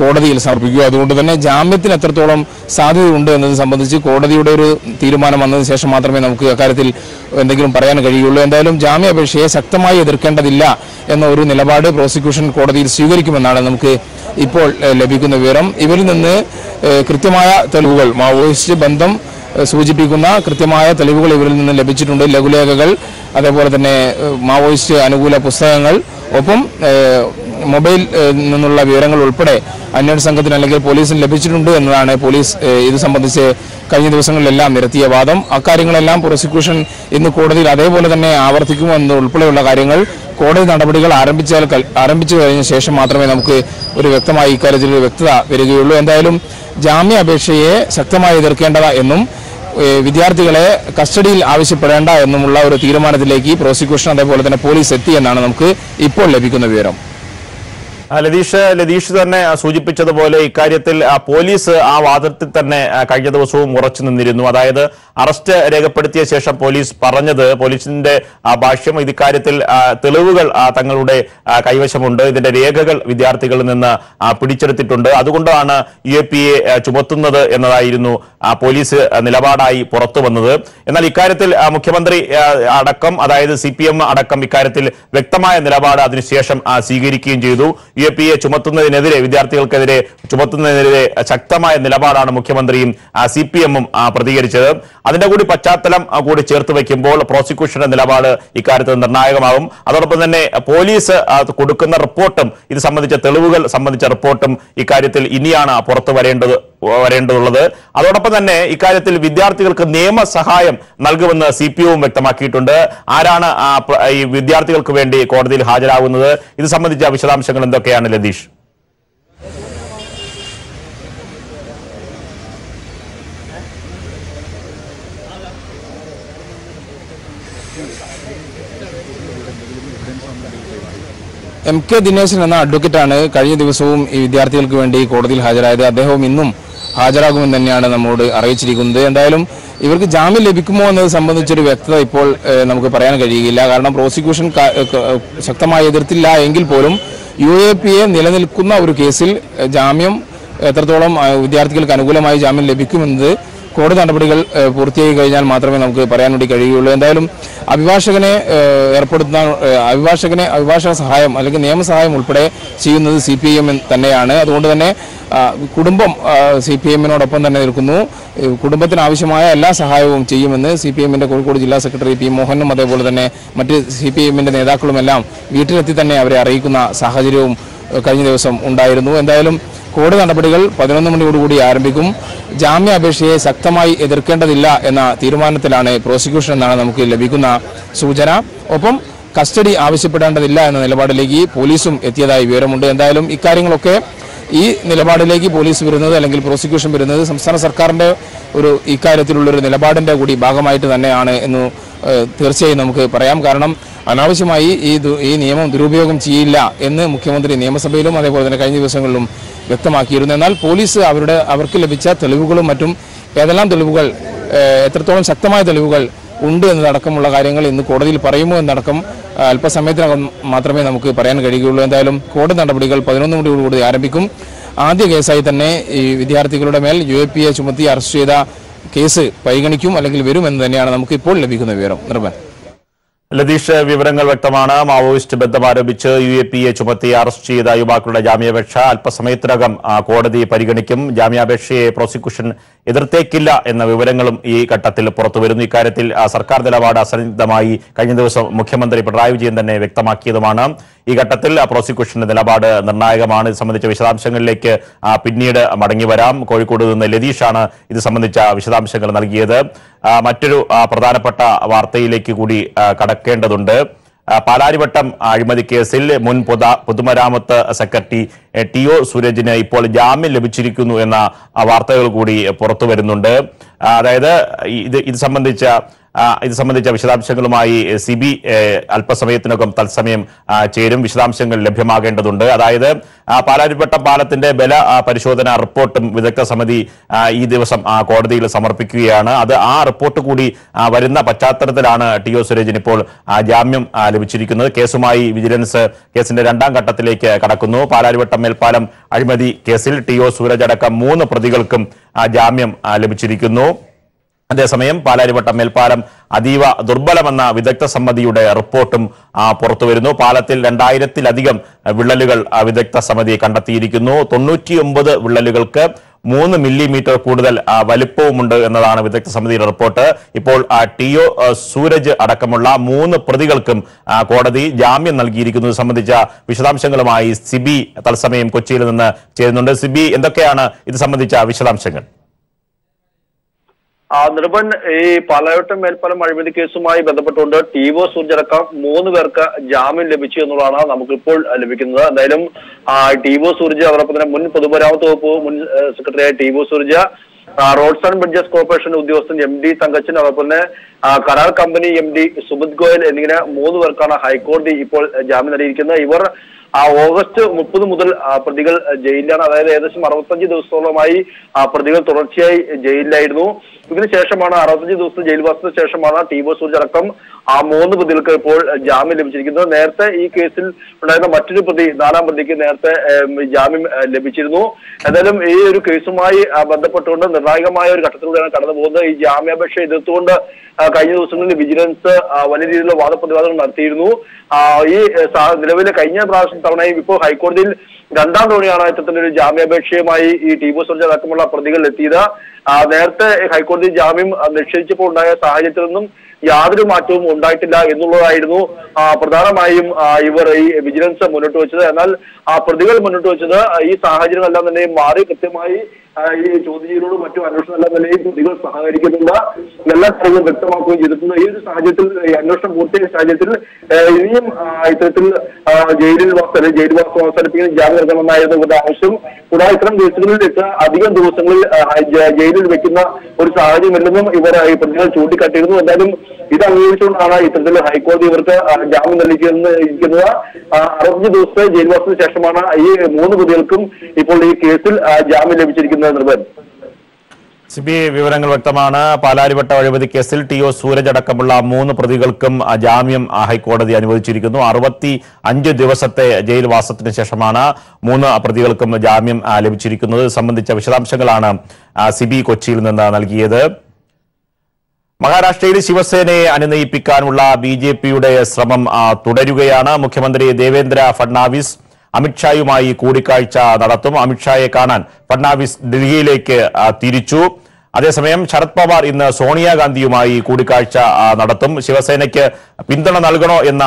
കോടതിയിൽ സമർപ്പിക്കുക. അതുകൊണ്ട് തന്നെ ജാമ്യത്തിന് എത്രത്തോളം സാധ്യതയുണ്ട് എന്നത് സംബന്ധിച്ച് കോടതിയുടെ ഒരു തീരുമാനം വന്നതിന് ശേഷം മാത്രമേ നമുക്ക് അക്കാര്യത്തിൽ എന്തെങ്കിലും പറയാൻ കഴിയുള്ളൂ. എന്തായാലും ജാമ്യാപേക്ഷയെ ശക്തമായി എതിർക്കേണ്ടതില്ല എന്ന ഒരു നിലപാട് പ്രോസിക്യൂഷൻ കോടതിയിൽ സ്വീകരിക്കുമെന്നാണ് നമുക്ക് ഇപ്പോൾ ലഭിക്കുന്ന വിവരം. ഇവരിൽ നിന്ന് കൃത്യമായ തെളിവുകൾ, മാവോയിസ്റ്റ് ബന്ധം സൂചിപ്പിക്കുന്ന കൃത്യമായ തെളിവുകൾ ഇവരിൽ നിന്ന് ലഭിച്ചിട്ടുണ്ട്. ലഘുലേഖകൾ, അതേപോലെ തന്നെ മാവോയിസ്റ്റ് അനുകൂല പുസ്തകങ്ങൾ, ഒപ്പം മൊബൈൽ നിന്നുള്ള വിവരങ്ങൾ ഉൾപ്പെടെ അന്വേഷണ സംഘത്തിന് അല്ലെങ്കിൽ പോലീസിന് ലഭിച്ചിട്ടുണ്ട് എന്നതാണ് പോലീസ് ഇത് സംബന്ധിച്ച് കഴിഞ്ഞ ദിവസങ്ങളിലെല്ലാം നിരത്തിയ വാദം. അക്കാര്യങ്ങളെല്ലാം പ്രോസിക്യൂഷൻ ഇന്ന് കോടതിയിൽ അതേപോലെ തന്നെ ആവർത്തിക്കുമെന്ന് ഉൾപ്പെടെയുള്ള കാര്യങ്ങൾ കോടതി നടപടികൾ ആരംഭിച്ചാൽ ആരംഭിച്ചു കഴിഞ്ഞ ശേഷം മാത്രമേ നമുക്ക് ഒരു വ്യക്തമായ ഇക്കാര്യത്തിൽ വ്യക്തത വരികയുള്ളൂ. എന്തായാലും ജാമ്യാപേക്ഷയെ ശക്തമായി എതിർക്കേണ്ടത് എന്നും വിദ്യാർത്ഥികളെ കസ്റ്റഡിയിൽ ആവശ്യപ്പെടേണ്ട എന്നുമുള്ള ഒരു തീരുമാനത്തിലേക്ക് പ്രോസിക്യൂഷൻ അതേപോലെ തന്നെ പോലീസ് എത്തി എന്നാണ് നമുക്ക് ഇപ്പോൾ ലഭിക്കുന്ന വിവരം. ലതീഷ്, ലതീഷ് തന്നെ സൂചിപ്പിച്ചതുപോലെ ഇക്കാര്യത്തിൽ പോലീസ് ആ വാദത്തിൽ തന്നെ കഴിഞ്ഞ ദിവസവും ഉറച്ചു നിന്നിരുന്നു. അതായത് അറസ്റ്റ് രേഖപ്പെടുത്തിയ ശേഷം പോലീസ് പറഞ്ഞത്, പോലീസിന്റെ ഭാഷ്യം, ഇക്കാര്യത്തിൽ തെളിവുകൾ തങ്ങളുടെ കൈവശമുണ്ട്, ഇതിന്റെ രേഖകൾ വിദ്യാർത്ഥികളിൽ നിന്ന് പിടിച്ചെടുത്തിട്ടുണ്ട്, അതുകൊണ്ടാണ് യു എ പി എ ചുമത്തുന്നത് എന്നതായിരുന്നു പോലീസ് നിലപാടായി പുറത്തു വന്നത്. എന്നാൽ ഇക്കാര്യത്തിൽ മുഖ്യമന്ത്രി അടക്കം, അതായത് സി പി എം അടക്കം ഇക്കാര്യത്തിൽ വ്യക്തമായ നിലപാട് അതിനുശേഷം സ്വീകരിക്കുകയും ചെയ്തു. യു എ പി എ ചുമത്തുന്നതിനെതിരെ, വിദ്യാർത്ഥികൾക്കെതിരെ ചുമത്തുന്നതിനെതിരെ ശക്തമായ നിലപാടാണ് മുഖ്യമന്ത്രിയും സി പി എമ്മും പ്രതികരിച്ചത്. അതിന്റെ കൂടി പശ്ചാത്തലം കൂടി ചേർത്ത് വയ്ക്കുമ്പോൾ പ്രോസിക്യൂഷന്റെ നിലപാട് ഇക്കാര്യത്തിൽ നിർണായകമാകും. അതോടൊപ്പം തന്നെ പോലീസ് കൊടുക്കുന്ന റിപ്പോർട്ടും ഇത് സംബന്ധിച്ച തെളിവുകൾ സംബന്ധിച്ച റിപ്പോർട്ടും ഇക്കാര്യത്തിൽ ഇനിയാണ് പുറത്തു വരേണ്ടത് വരേണ്ടതുള്ളത്. അതോടൊപ്പം തന്നെ ഇക്കാര്യത്തിൽ വിദ്യാർത്ഥികൾക്ക് നിയമസഹായം നൽകുമെന്ന് സി പി എമ്മും വ്യക്തമാക്കിയിട്ടുണ്ട്. ആരാണ് ഈ വിദ്യാർത്ഥികൾക്ക് വേണ്ടി കോടതിയിൽ ഹാജരാകുന്നത്, ഇത് സംബന്ധിച്ച വിശദാംശങ്ങൾ എന്തൊക്കെയാണ് ലതീഷ്? എം കെ ദിനേശൻ എന്ന അഡ്വക്കേറ്റാണ് കഴിഞ്ഞ ദിവസവും ഈ വിദ്യാർത്ഥികൾക്ക് വേണ്ടി കോടതിയിൽ ഹാജരായത്. അദ്ദേഹവും ഇന്നും ഹാജരാകുമെന്ന് തന്നെയാണ് നമ്മോട് അറിയിച്ചിരിക്കുന്നത്. എന്തായാലും ഇവർക്ക് ജാമ്യം ലഭിക്കുമോ എന്നത് സംബന്ധിച്ചൊരു വ്യക്തത ഇപ്പോൾ നമുക്ക് പറയാൻ കഴിയുകയില്ല. കാരണം പ്രോസിക്യൂഷൻ ശക്തമായി എതിർത്തില്ല എങ്കിൽ പോലും യു എ പി എ നിലനിൽക്കുന്ന ഒരു കേസിൽ ജാമ്യം എത്രത്തോളം വിദ്യാർത്ഥികൾക്ക് അനുകൂലമായി ജാമ്യം ലഭിക്കുമെന്നത് കോടതി നടപടികൾ പൂർത്തിയായി കഴിഞ്ഞാൽ മാത്രമേ നമുക്ക് പറയാൻ വേണ്ടി കഴിയുകയുള്ളൂ. എന്തായാലും അഭിഭാഷകനെ ഏർപ്പെടുത്തുന്ന അഭിഭാഷകനെ അഭിഭാഷക സഹായം അല്ലെങ്കിൽ നിയമസഹായം ഉൾപ്പെടെ ചെയ്യുന്നത് സി പി ഐ എം തന്നെയാണ്. അതുകൊണ്ട് തന്നെ കുടുംബം സി പി എമ്മിനോടൊപ്പം തന്നെ നിൽക്കുന്നു. കുടുംബത്തിന് ആവശ്യമായ എല്ലാ സഹായവും ചെയ്യുമെന്ന് സി പി എമ്മിൻ്റെ കോഴിക്കോട് ജില്ലാ സെക്രട്ടറി പി മോഹനും അതേപോലെ തന്നെ മറ്റ് സി പി എമ്മിൻ്റെ നേതാക്കളുമെല്ലാം വീട്ടിലെത്തി തന്നെ അവരെ അറിയിക്കുന്ന സാഹചര്യവും കഴിഞ്ഞ ദിവസം ഉണ്ടായിരുന്നു. എന്തായാലും കോടതി നടപടികൾ പതിനൊന്ന് മണിയോടുകൂടി ആരംഭിക്കും. ജാമ്യാപേക്ഷയെ ശക്തമായി എതിർക്കേണ്ടതില്ല എന്ന തീരുമാനത്തിലാണ് പ്രോസിക്യൂഷൻ എന്നാണ് നമുക്ക് ലഭിക്കുന്ന സൂചന. ഒപ്പം കസ്റ്റഡി ആവശ്യപ്പെടേണ്ടതില്ല എന്ന നിലപാടിലേക്ക് പോലീസും എത്തിയതായി വിവരമുണ്ട്. എന്തായാലും ഇക്കാര്യങ്ങളൊക്കെ ഈ നിലപാടിലേക്ക് പോലീസ് വരുന്നത് അല്ലെങ്കിൽ പ്രോസിക്യൂഷൻ വരുന്നത് സംസ്ഥാന സർക്കാരിൻ്റെ ഒരു ഇക്കാര്യത്തിലുള്ളൊരു നിലപാടിൻ്റെ കൂടി ഭാഗമായിട്ട് തന്നെയാണ് എന്ന് തീർച്ചയായും നമുക്ക് പറയാം. കാരണം അനാവശ്യമായി ഈ ഈ നിയമം ദുരുപയോഗം ചെയ്യില്ല എന്ന് മുഖ്യമന്ത്രി നിയമസഭയിലും അതേപോലെ തന്നെ കഴിഞ്ഞ ദിവസങ്ങളിലും വ്യക്തമാക്കിയിരുന്നു. എന്നാൽ പോലീസ് അവരുടെ അവർക്ക് ലഭിച്ച തെളിവുകളും മറ്റും ഏതെല്ലാം തെളിവുകൾ എത്രത്തോളം ശക്തമായ തെളിവുകൾ ഉണ്ട് എന്നതടക്കമുള്ള കാര്യങ്ങൾ ഇന്ന് കോടതിയിൽ പറയുമോ എന്നടക്കം അല്പസമയത്തിനകം മാത്രമേ നമുക്ക് പറയാൻ കഴിയുകയുള്ളൂ. എന്തായാലും കോടതി നടപടികൾ പതിനൊന്ന് മണിയോടുകൂടി ആരംഭിക്കും. ആദ്യ കേസായി തന്നെ ഈ വിദ്യാർത്ഥികളുടെ മേൽ യു എ പി എ ചുമത്തി അറസ്റ്റ് ചെയ്ത കേസ് പരിഗണിക്കും അല്ലെങ്കിൽ വരുമെന്ന് തന്നെയാണ് നമുക്ക് ഇപ്പോൾ ലഭിക്കുന്ന വിവരം. നിർമ്മൽ ലതീഷ്, വിവരങ്ങൾ വ്യക്തമാണ്. മാവോയിസ്റ്റ് ബന്ധം ആരോപിച്ച് യു എ പി എ ചുമത്തി അറസ്റ്റ് ചെയ്ത യുവാക്കളുടെ ജാമ്യാപേക്ഷ അല്പസമയത്തിനകം കോടതി പരിഗണിക്കും. ജാമ്യാപേക്ഷയെ പ്രോസിക്യൂഷൻ എതിർത്തേക്കില്ല എന്ന വിവരങ്ങളും ഈ ഘട്ടത്തിൽ പുറത്തുവരുന്നു. ഇക്കാര്യത്തിൽ സർക്കാർ നിലപാട് അസന്നിഗ്ധമായി കഴിഞ്ഞ ദിവസം മുഖ്യമന്ത്രി പിണറായി വിജയൻ തന്നെ വ്യക്തമാക്കിയതുമാണ്. ഈ ഘട്ടത്തിൽ പ്രോസിക്യൂഷന്റെ നിലപാട് നിർണായകമാണ്. ഇത് സംബന്ധിച്ച വിശദാംശങ്ങളിലേക്ക് പിന്നീട് മടങ്ങി വരാം. കോഴിക്കോട് നിന്ന് ലതീഷാണ് ഇത് സംബന്ധിച്ച വിശദാംശങ്ങൾ നൽകിയത്. മറ്റൊരു പ്രധാനപ്പെട്ട വാർത്തയിലേക്ക് കൂടി കടക്കേണ്ടതുണ്ട്. പാലാരിവട്ടം അഴിമതി കേസിൽ മുൻ പൊതുമരാമത്ത് സെക്രട്ടറി ടി ഒ സുരേജിന് ഇപ്പോൾ ജാമ്യം ലഭിച്ചിരിക്കുന്നു എന്ന വാർത്തകൾ കൂടി പുറത്തു വരുന്നുണ്ട്. അതായത് ഇത് ഇത് സംബന്ധിച്ച ഇത് സംബന്ധിച്ച വിശദാംശങ്ങളുമായി സിബി അല്പസമയത്തിനകം തത്സമയം ചേരും. വിശദാംശങ്ങൾ ലഭ്യമാകേണ്ടതുണ്ട്. അതായത് പാലാരിവട്ടം പാലത്തിന്റെ ബല പരിശോധന റിപ്പോർട്ടും വിദഗ്ധ സമിതി ഈ ദിവസം കോടതിയിൽ സമർപ്പിക്കുകയാണ്. അത് ആ റിപ്പോർട്ട് കൂടി വരുന്ന പശ്ചാത്തലത്തിലാണ് ടി ഒ സുരേജിന് ഇപ്പോൾ ജാമ്യം ലഭിച്ചിരിക്കുന്നത്. കേസുമായി വിജിലൻസ് കേസിന്റെ രണ്ടാം ഘട്ടത്തിലേക്ക് കടക്കുന്നു. പാലാരിവട്ടം മേൽപ്പാലം അഴിമതി കേസിൽ ടി ഒ സുരേജ് അടക്കം മൂന്ന് പ്രതികൾക്കും ജാമ്യം ലഭിച്ചിരിക്കുന്നു. അതേസമയം പാലാരിവട്ടം മേൽപ്പാലം അതീവ ദുർബലമെന്ന വിദഗ്ധ സമിതിയുടെ റിപ്പോർട്ടും പുറത്തുവരുന്നു. പാലത്തിൽ രണ്ടായിരത്തിലധികം വിള്ളലുകൾ വിദഗ്ധ സമിതി കണ്ടെത്തിയിരിക്കുന്നു. തൊണ്ണൂറ്റിയൊമ്പത് വിള്ളലുകൾക്ക് മൂന്ന് മില്ലിമീറ്റർ കൂടുതൽ വലിപ്പവുമുണ്ട് എന്നതാണ് വിദഗ്ധ സമിതിയുടെ റിപ്പോർട്ട്. ഇപ്പോൾ ടി ഒ സൂരജ് അടക്കമുള്ള മൂന്ന് പ്രതികൾക്കും കോടതി ജാമ്യം നൽകിയിരിക്കുന്നത് സംബന്ധിച്ച വിശദാംശങ്ങളുമായി സിബി തത്സമയം കൊച്ചിയിൽ നിന്ന് ചേരുന്നുണ്ട്. സിബി, എന്തൊക്കെയാണ് ഇത് സംബന്ധിച്ച വിശദാംശങ്ങൾ? നിർബൻ, ഈ പാലാരിവട്ടം മേൽപ്പാലം അഴിമതി കേസുമായി ബന്ധപ്പെട്ടുകൊണ്ട് ടി ഒ സൂരജ് അടക്കം മൂന്ന് പേർക്ക് ജാമ്യം ലഭിച്ചു എന്നുള്ളതാണ് നമുക്കിപ്പോൾ ലഭിക്കുന്നത്. എന്തായാലും ടി ഒ സൂരജ്, അതോടൊപ്പം തന്നെ മുൻ പൊതുമരാമത്ത് വകുപ്പ് മുൻ സെക്രട്ടറിയായ T O Sooraj, roads and bridges corporation ഉദ്യോഗസ്ഥൻ എം ഡി തങ്കച്ചൻ, അതോടൊപ്പം തന്നെ കരാർ company M D Subith Goyal എന്നിങ്ങനെ മൂന്ന് പേർക്കാണ് ഹൈക്കോടതി ഇപ്പോൾ ജാമ്യം നൽകിയിരിക്കുന്നത്. ഇവർ ഓഗസ്റ്റ് മുപ്പത് മുതൽ പ്രതികൾ ജയിലിലാണ്. അതായത് ഏകദേശം അറുപത്തഞ്ച് ദിവസത്തോളമായി പ്രതികൾ തുടർച്ചയായി ജയിലിലായിരുന്നു. ഇതിനുശേഷമാണ് അറുപത്തഞ്ച് ദിവസത്തെ ജയിൽവാസത്തിന് ശേഷമാണ് ടി ഒ സൂരജ് അടക്കം ആ മൂന്ന് പ്രതികൾക്ക് ഇപ്പോൾ ജാമ്യം ലഭിച്ചിരിക്കുന്നത്. നേരത്തെ ഈ കേസിൽ ഉണ്ടായിരുന്ന മറ്റൊരു പ്രതി, നാലാം പ്രതിക്ക് നേരത്തെ ജാമ്യം ലഭിച്ചിരുന്നു. എന്തായാലും ഈ ഒരു കേസുമായി ബന്ധപ്പെട്ടുകൊണ്ട് നിർണായകമായ ഒരു ഘട്ടത്തിലൂടെയാണ് കടന്നു പോകുന്നത്. ഈ ജാമ്യാപേക്ഷ എതിർത്തുകൊണ്ട് കഴിഞ്ഞ ദിവസങ്ങളിൽ വിജിലൻസ് വലിയ രീതിയിലുള്ള വാദപ്രതിവാദങ്ങൾ നടത്തിയിരുന്നു. ഈ നിലവിലെ കഴിഞ്ഞ പ്രാവശ്യം തവണയും ഇപ്പോൾ ഹൈക്കോടതിയിൽ രണ്ടാം തവണയാണ് ഇത്തരത്തിൽ ഒരു ജാമ്യാപേക്ഷയുമായി ഈ ടി ഒ സൂരജ് അടക്കമുള്ള പ്രതികൾ എത്തിയത്. നേരത്തെ ഹൈക്കോടതി ജാമ്യം നിഷേധിച്ചപ്പോൾ ഉണ്ടായ സാഹചര്യത്തിൽ നിന്നും യാതൊരു മാറ്റവും ഉണ്ടായിട്ടില്ല എന്നുള്ളതായിരുന്നു പ്രധാനമായും ഇവർ ഈ വിജിലൻസ് മുന്നോട്ട് വെച്ചത്. എന്നാൽ ആ പ്രതികൾ മുന്നോട്ട് വെച്ചത് ഈ സാഹചര്യങ്ങളെല്ലാം തന്നെ മാറി കൃത്യമായി ഈ ചോദ്യചിഹ്നോടും മറ്റും അന്വേഷണം എന്ന നിലയിൽ പ്രതികൾ സഹകരിക്കുന്നില്ല എന്നെല്ലാം കാര്യങ്ങൾ വ്യക്തമാക്കുകയും ചെയ്തിട്ടുണ്ട്. ഈ ഒരു സാഹചര്യത്തിൽ അന്വേഷണം പൂർത്തിയായ സാഹചര്യത്തിൽ ഇനിയും ഇത്തരത്തിൽ ജയിലിൽ ജയിൽവാസം അവസാനിപ്പിക്കുന്ന ജാമ്യം നൽകണമെന്നായിരുന്നു ഇവരുടെ ആവശ്യം. കൂടാതെ ഇത്തരം കേസുകളിലേക്ക് അധികം ദിവസങ്ങളിൽ ജയിലിൽ വെക്കുന്ന ഒരു സാഹചര്യമില്ലെന്നും ഇവർ ഈ പ്രതികൾ ചൂണ്ടിക്കാട്ടിയിരുന്നു. എന്തായാലും ഇത് അംഗീകരിച്ചുകൊണ്ടാണ് ഇത്തരത്തിൽ ഹൈക്കോടതി ഇവർക്ക് ജാമ്യം നൽകിയെന്ന് ഇരിക്കുന്നത്. അറുപത് ദിവസത്തെ ജയിൽവാസത്തിന് ശേഷമാണ് ഈ മൂന്ന് പ്രതികൾക്കും ഇപ്പോൾ ഈ കേസിൽ ജാമ്യം ലഭിച്ചിരിക്കുന്നത്. നിർവൻ സിബി വിവരങ്ങൾ വ്യക്തമാണ്. പാലാരിവട്ട അഴിമതി കേസിൽ ടി ഒ സൂരജ് അടക്കമുള്ള മൂന്ന് പ്രതികൾക്കും ജാമ്യം ഹൈക്കോടതി അനുവദിച്ചിരിക്കുന്നു. അറുപത്തി അഞ്ച് ദിവസത്തെ ജയിൽവാസത്തിന് ശേഷമാണ് മൂന്ന് പ്രതികൾക്കും ജാമ്യം ലഭിച്ചിരിക്കുന്നത്. ഇത് സംബന്ധിച്ച വിശദാംശങ്ങളാണ് സിബി കൊച്ചിയിൽ നിന്ന് നൽകിയത്. മഹാരാഷ്ട്രയിൽ ശിവസേനയെ അനുനയിപ്പിക്കാനുള്ള ബി ജെ പിയുടെ ശ്രമം തുടരുകയാണ്. മുഖ്യമന്ത്രി ദേവേന്ദ്ര ഫഡ്നാവിസ് അമിത്ഷായുമായി കൂടിക്കാഴ്ച നടത്തും. അമിത്ഷായെ കാണാൻ ഫഡ്നാവിസ് ഡൽഹിയിലേക്ക് തിരിച്ചു. അതേസമയം ശരത് പവാർ ഇന്ന് സോണിയാഗാന്ധിയുമായി കൂടിക്കാഴ്ച നടത്തും. ശിവസേനയ്ക്ക് പിന്തുണ നൽകണോ എന്ന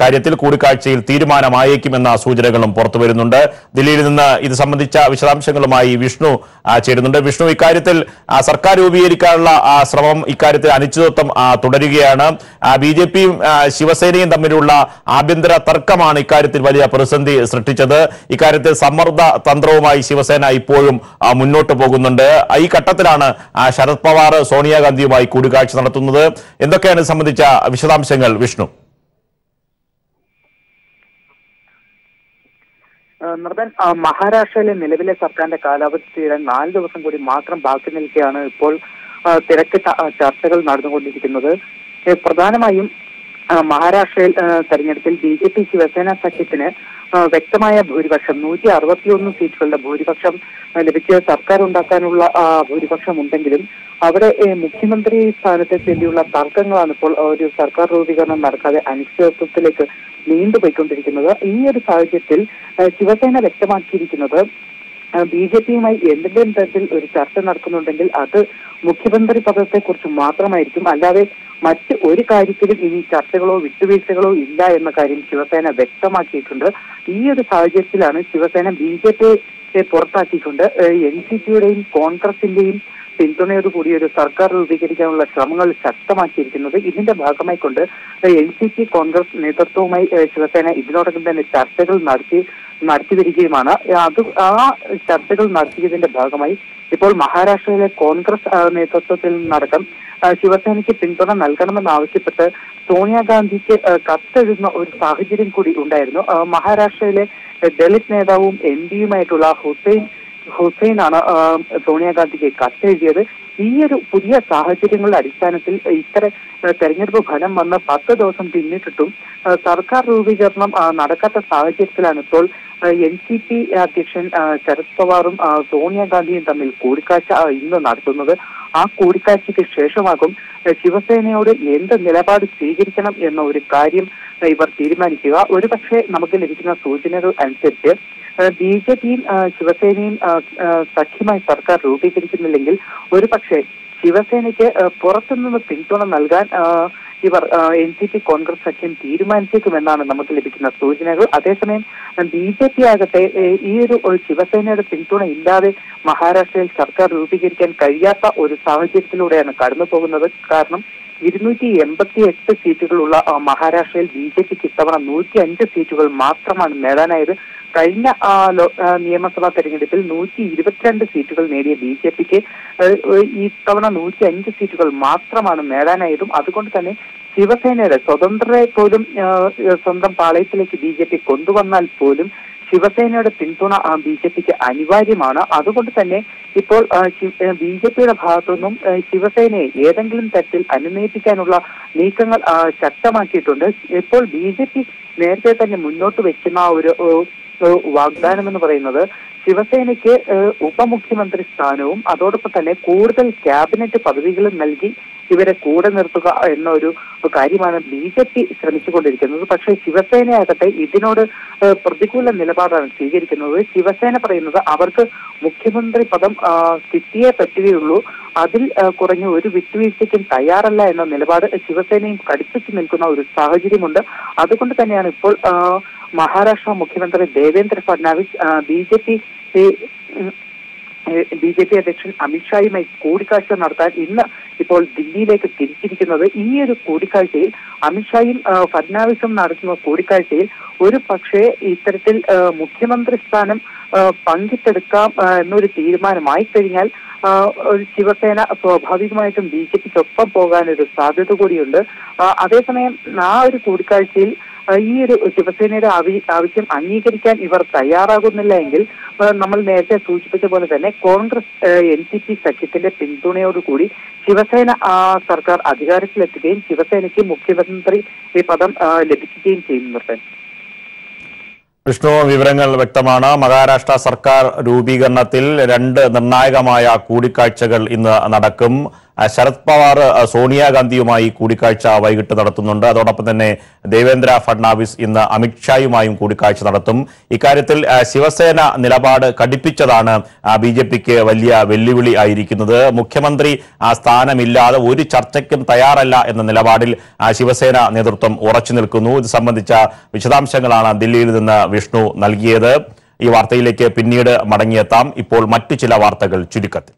കാര്യത്തിൽ കൂടിക്കാഴ്ചയിൽ തീരുമാനമായേക്കുമെന്ന സൂചനകളും പുറത്തുവരുന്നുണ്ട്. ദില്ലിയിൽ നിന്ന് ഇത് സംബന്ധിച്ച വിശദാംശങ്ങളുമായി വിഷ്ണു ചേരുന്നുണ്ട്. വിഷ്ണു, ഇക്കാര്യത്തിൽ സർക്കാർ രൂപീകരിക്കാനുള്ള ശ്രമം ഇക്കാര്യത്തിൽ അനിശ്ചിതത്വം തുടരുകയാണ്. ബി ജെ പിയും ശിവസേനയും തമ്മിലുള്ള ആഭ്യന്തര തർക്കമാണ് ഇക്കാര്യത്തിൽ വലിയ പ്രതിസന്ധി സൃഷ്ടിച്ചത്. ഇക്കാര്യത്തിൽ സമ്മർദ്ദ തന്ത്രവുമായി ശിവസേന ഇപ്പോഴും മുന്നോട്ട് പോകുന്നുണ്ട്. ഈ ഘട്ടത്തിലാണ് ശരത് പവാർ സോണിയാഗാന്ധിയുമായി കൂടിക്കാഴ്ച നടത്തുന്നത്. എന്തൊക്കെയാണ് ഇത് സംബന്ധിച്ച വിശദാംശങ്ങൾ വിഷ്ണു? നിർദ്ദൻ, മഹാരാഷ്ട്രയിലെ നിലവിലെ സർക്കാരിന്റെ കാലാവധി തീരാൻ നാല് ദിവസം കൂടി മാത്രം ബാക്കി നിൽക്കുകയാണ് ഇപ്പോൾ തിരക്ക് ചർച്ചകൾ നടന്നുകൊണ്ടിരിക്കുന്നത്. പ്രധാനമായും മഹാരാഷ്ട്രയിൽ തെരഞ്ഞെടുപ്പിൽ ബി ജെ പി ശിവസേന സഖ്യത്തിന് വ്യക്തമായ ഭൂരിപക്ഷം നൂറ്റി അറുപത്തിയൊന്ന് സീറ്റുകളുടെ ഭൂരിപക്ഷം ലഭിച്ച സർക്കാർ ഉണ്ടാക്കാനുള്ള ഭൂരിപക്ഷം ഉണ്ടെങ്കിലും അവിടെ മുഖ്യമന്ത്രി സ്ഥാനത്തെ ചൊല്ലിയുള്ള തർക്കങ്ങളാണ് ഇപ്പോൾ ഒരു സർക്കാർ രൂപീകരണം നടക്കാതെ അനിശ്ചിതത്വത്തിലേക്ക് നീണ്ടുപോയിക്കൊണ്ടിരിക്കുന്നത്. ഈ ഒരു സാഹചര്യത്തിൽ ശിവസേന വ്യക്തമാക്കിയിരിക്കുന്നത് ബി ജെ പിയുമായി എന്തെങ്കിലും തരത്തിൽ ഒരു ചർച്ച നടക്കുന്നുണ്ടെങ്കിൽ അത് മുഖ്യമന്ത്രി പദത്തെക്കുറിച്ച് മാത്രമായിരിക്കും, അല്ലാതെ മറ്റ് ഒരു കാര്യത്തിലും ഇനി ചർച്ചകളോ വിട്ടുവീഴ്ചകളോ ഇല്ല എന്ന കാര്യം ശിവസേന വ്യക്തമാക്കിയിട്ടുണ്ട്. ഈ ഒരു സാഹചര്യത്തിലാണ് ശിവസേന ബി ജെ പിയെ പുറത്താക്കിയിട്ടുണ്ട്. എൻ സി പിയുടെയും കോൺഗ്രസിന്റെയും പിന്തുണയോടുകൂടി ഒരു സർക്കാർ രൂപീകരിക്കാനുള്ള ശ്രമങ്ങൾ ശക്തമാക്കിയിരിക്കുന്നത്. ഇതിന്റെ ഭാഗമായി കൊണ്ട് എൻ സി പി കോൺഗ്രസ് നേതൃത്വവുമായി ശിവസേന ഇതിനോടകം തന്നെ ചർച്ചകൾ നടത്തി നടത്തി വരികയുമാണ്. അത് ആ ചർച്ചകൾ നടത്തിയതിന്റെ ഭാഗമായി ഇപ്പോൾ മഹാരാഷ്ട്രയിലെ കോൺഗ്രസ് നേതൃത്വത്തിൽ നിന്നടക്കം ശിവസേനയ്ക്ക് പിന്തുണ നൽകണമെന്നാവശ്യപ്പെട്ട് സോണിയാഗാന്ധിക്ക് കത്തെഴുതുന്ന ഒരു സാഹചര്യം കൂടി ഉണ്ടായിരുന്നു. മഹാരാഷ്ട്രയിലെ ദളിത് നേതാവും എം പിയുമായിട്ടുള്ള ഹുസൈൻ ഹുസൈനാണ് സോണിയാഗാന്ധിക്ക് കത്തെഴുതിയത്. ഈ ഒരു പുതിയ സാഹചര്യങ്ങളുടെ അടിസ്ഥാനത്തിൽ ഇത്തരം തെരഞ്ഞെടുപ്പ് ഫലം വന്ന് പത്ത് ദിവസം പിന്നിട്ടിട്ടും സർക്കാർ രൂപീകരണം നടക്കാത്ത സാഹചര്യത്തിലാണ് ഇപ്പോൾ എൻ സി പി അധ്യക്ഷൻ ശരത് പവാറും സോണിയാഗാന്ധിയും തമ്മിൽ കൂടിക്കാഴ്ച ഇന്ന് നടത്തുന്നത്. ആ കൂടിക്കാഴ്ചയ്ക്ക് ശേഷമാകും ശിവസേനയോട് എന്ത് നിലപാട് സ്വീകരിക്കണം എന്ന ഒരു കാര്യം ഇവർ തീരുമാനിക്കുക. ഒരുപക്ഷെ നമുക്ക് ലഭിക്കുന്ന സൂചനകൾ അനുസരിച്ച് ബി ജെ പിയും ശിവസേനയും സഖ്യമായി സർക്കാർ രൂപീകരിക്കുന്നില്ലെങ്കിൽ ഒരുപക്ഷെ ശിവസേനയ്ക്ക് പുറത്തുനിന്ന് പിന്തുണ നൽകാൻ ഇവർ എൻ സി പി കോൺഗ്രസ് സഖ്യം തീരുമാനിച്ചേക്കുമെന്നാണ് നമുക്ക് ലഭിക്കുന്ന സൂചനകൾ. അതേസമയം ബി ജെ പി ആകട്ടെ ഈ ഒരു ശിവസേനയുടെ പിന്തുണ ഇല്ലാതെ മഹാരാഷ്ട്രയിൽ സർക്കാർ രൂപീകരിക്കാൻ കഴിയാത്ത ഒരു സാഹചര്യത്തിലൂടെയാണ് കടന്നു പോകുന്നത്. കാരണം ഇരുന്നൂറ്റി എൺപത്തി എട്ട് സീറ്റുകളുള്ള മഹാരാഷ്ട്രയിൽ ബി ജെ പിക്ക് ഇത്തവണ നൂറ്റി അഞ്ച് സീറ്റുകൾ മാത്രമാണ് നേടാനായത്. കഴിഞ്ഞ നിയമസഭാ തെരഞ്ഞെടുപ്പിൽ നൂറ്റി ഇരുപത്തിരണ്ട് സീറ്റുകൾ നേടിയ ബി ജെ പിക്ക് ഇത്തവണ നൂറ്റി അഞ്ച് സീറ്റുകൾ മാത്രമാണ് നേടാനായതും അതുകൊണ്ട് തന്നെ ശിവസേനയുടെ സ്വതന്ത്രരെ പോലും സ്വന്തം പാളയത്തിലേക്ക് ബി ജെ പി കൊണ്ടുവന്നാൽ പോലും ശിവസേനയുടെ പിന്തുണ ബി ജെ പിക്ക് അനിവാര്യമാണ്. അതുകൊണ്ട് തന്നെ ഇപ്പോൾ ബി ജെ പിയുടെ ഭാഗത്തുനിന്നും ശിവസേനയെ ഏതെങ്കിലും തരത്തിൽ അനുനയിപ്പിക്കാനുള്ള നീക്കങ്ങൾ ശക്തമാക്കിയിട്ടുണ്ട്. ഇപ്പോൾ ബി ജെ പി നേരത്തെ തന്നെ മുന്നോട്ട് വെക്കുന്ന ഒരു വാഗ്ദാനം എന്ന് പറയുന്നത് ശിവസേനയ്ക്ക് ഉപമുഖ്യമന്ത്രി സ്ഥാനവും അതോടൊപ്പം തന്നെ കൂടുതൽ ക്യാബിനറ്റ് പദവികളും നൽകി ഇവരെ കൂടെ നിർത്തുക എന്ന ഒരു കാര്യമാണ് ബി ജെ പി ശ്രമിച്ചുകൊണ്ടിരിക്കുന്നത്. പക്ഷേ ശിവസേനയാകട്ടെ ഇതിനോട് പ്രതികൂല നിലപാടാണ് സ്വീകരിക്കുന്നത്. ശിവസേന പറയുന്നത് അവർക്ക് മുഖ്യമന്ത്രി പദം കിട്ടിയേ പറ്റുകയുള്ളൂ, അതിൽ കുറഞ്ഞ ഒരു വിട്ടുവീഴ്ചയ്ക്കും തയ്യാറല്ല എന്ന നിലപാട് ശിവസേനയും കടുപ്പിച്ചു നിൽക്കുന്ന ഒരു സാഹചര്യമുണ്ട്. അതുകൊണ്ട് തന്നെയാണ് ഇപ്പോൾ മഹാരാഷ്ട്ര മുഖ്യമന്ത്രി Devendra Fadnavis B J P B J P അധ്യക്ഷൻ അമിത്ഷായുമായി കൂടിക്കാഴ്ച നടത്താൻ ഇന്ന് ഇപ്പോൾ ദില്ലിയിലേക്ക് തിരിച്ചിരിക്കുന്നത്. ഈ ഒരു കൂടിക്കാഴ്ചയിൽ അമിത്ഷായും ഫഡ്നാവിസും നടത്തുന്ന കൂടിക്കാഴ്ചയിൽ ഒരു പക്ഷേ ഇത്തരത്തിൽ മുഖ്യമന്ത്രി സ്ഥാനം പങ്കിട്ടെടുക്കാം എന്നൊരു തീരുമാനമായി കഴിഞ്ഞാൽ ശിവസേന സ്വാഭാവികമായിട്ടും ബി ജെ പിക്കൊപ്പം പോകാനൊരു സാധ്യത കൂടിയുണ്ട്. അതേസമയം ആ ഒരു കൂടിക്കാഴ്ചയിൽ ഈ ഒരു ശിവസേനയുടെ ആവശ്യം അംഗീകരിക്കാൻ ഇവർ തയ്യാറാകുന്നില്ല എങ്കിൽ നമ്മൾ നേരത്തെ സൂചിപ്പിച്ച പോലെ തന്നെ കോൺഗ്രസ് എൻ സി പി സഖ്യത്തിന്റെ പിന്തുണയോടുകൂടി ശിവസേന സർക്കാർ അധികാരത്തിലെത്തുകയും ശിവസേനയ്ക്ക് മുഖ്യമന്ത്രി പദം ലഭിക്കുകയും ചെയ്യുന്നുണ്ട്. വിഷ്ണു, വിവരങ്ങൾ വ്യക്തമാണ്. മഹാരാഷ്ട്ര സർക്കാർ രൂപീകരണത്തിൽ രണ്ട് നിർണായകമായ കൂടിക്കാഴ്ചകൾ ഇന്ന് നടക്കും. ശരത് പവാർ സോണിയാഗാന്ധിയുമായി കൂടിക്കാഴ്ച വൈകിട്ട് നടത്തുന്നുണ്ട്. അതോടൊപ്പം തന്നെ ദേവേന്ദ്ര ഫഡ്നാവിസ് ഇന്ന് അമിത്ഷായുമായും കൂടിക്കാഴ്ച നടത്തും. ഇക്കാര്യത്തിൽ ശിവസേന നിലപാട് കടുപ്പിച്ചതാണ് ബി ജെ പിക്ക് വലിയ വെല്ലുവിളി ആയിരിക്കുന്നത്. മുഖ്യമന്ത്രി സ്ഥാനമില്ലാതെ ഒരു ചർച്ചയ്ക്കും തയ്യാറല്ല എന്ന നിലപാടിൽ ശിവസേന നേതൃത്വം ഉറച്ചു നിൽക്കുന്നു. ഇത് സംബന്ധിച്ച വിശദാംശങ്ങളാണ് ദില്ലിയിൽ നിന്ന് വിഷ്ണു നൽകിയത്. ഈ വാർത്തയിലേക്ക് പിന്നീട് മടങ്ങിയെത്താം. ഇപ്പോൾ മറ്റു ചില വാർത്തകൾ ചുരുക്കത്തിൽ.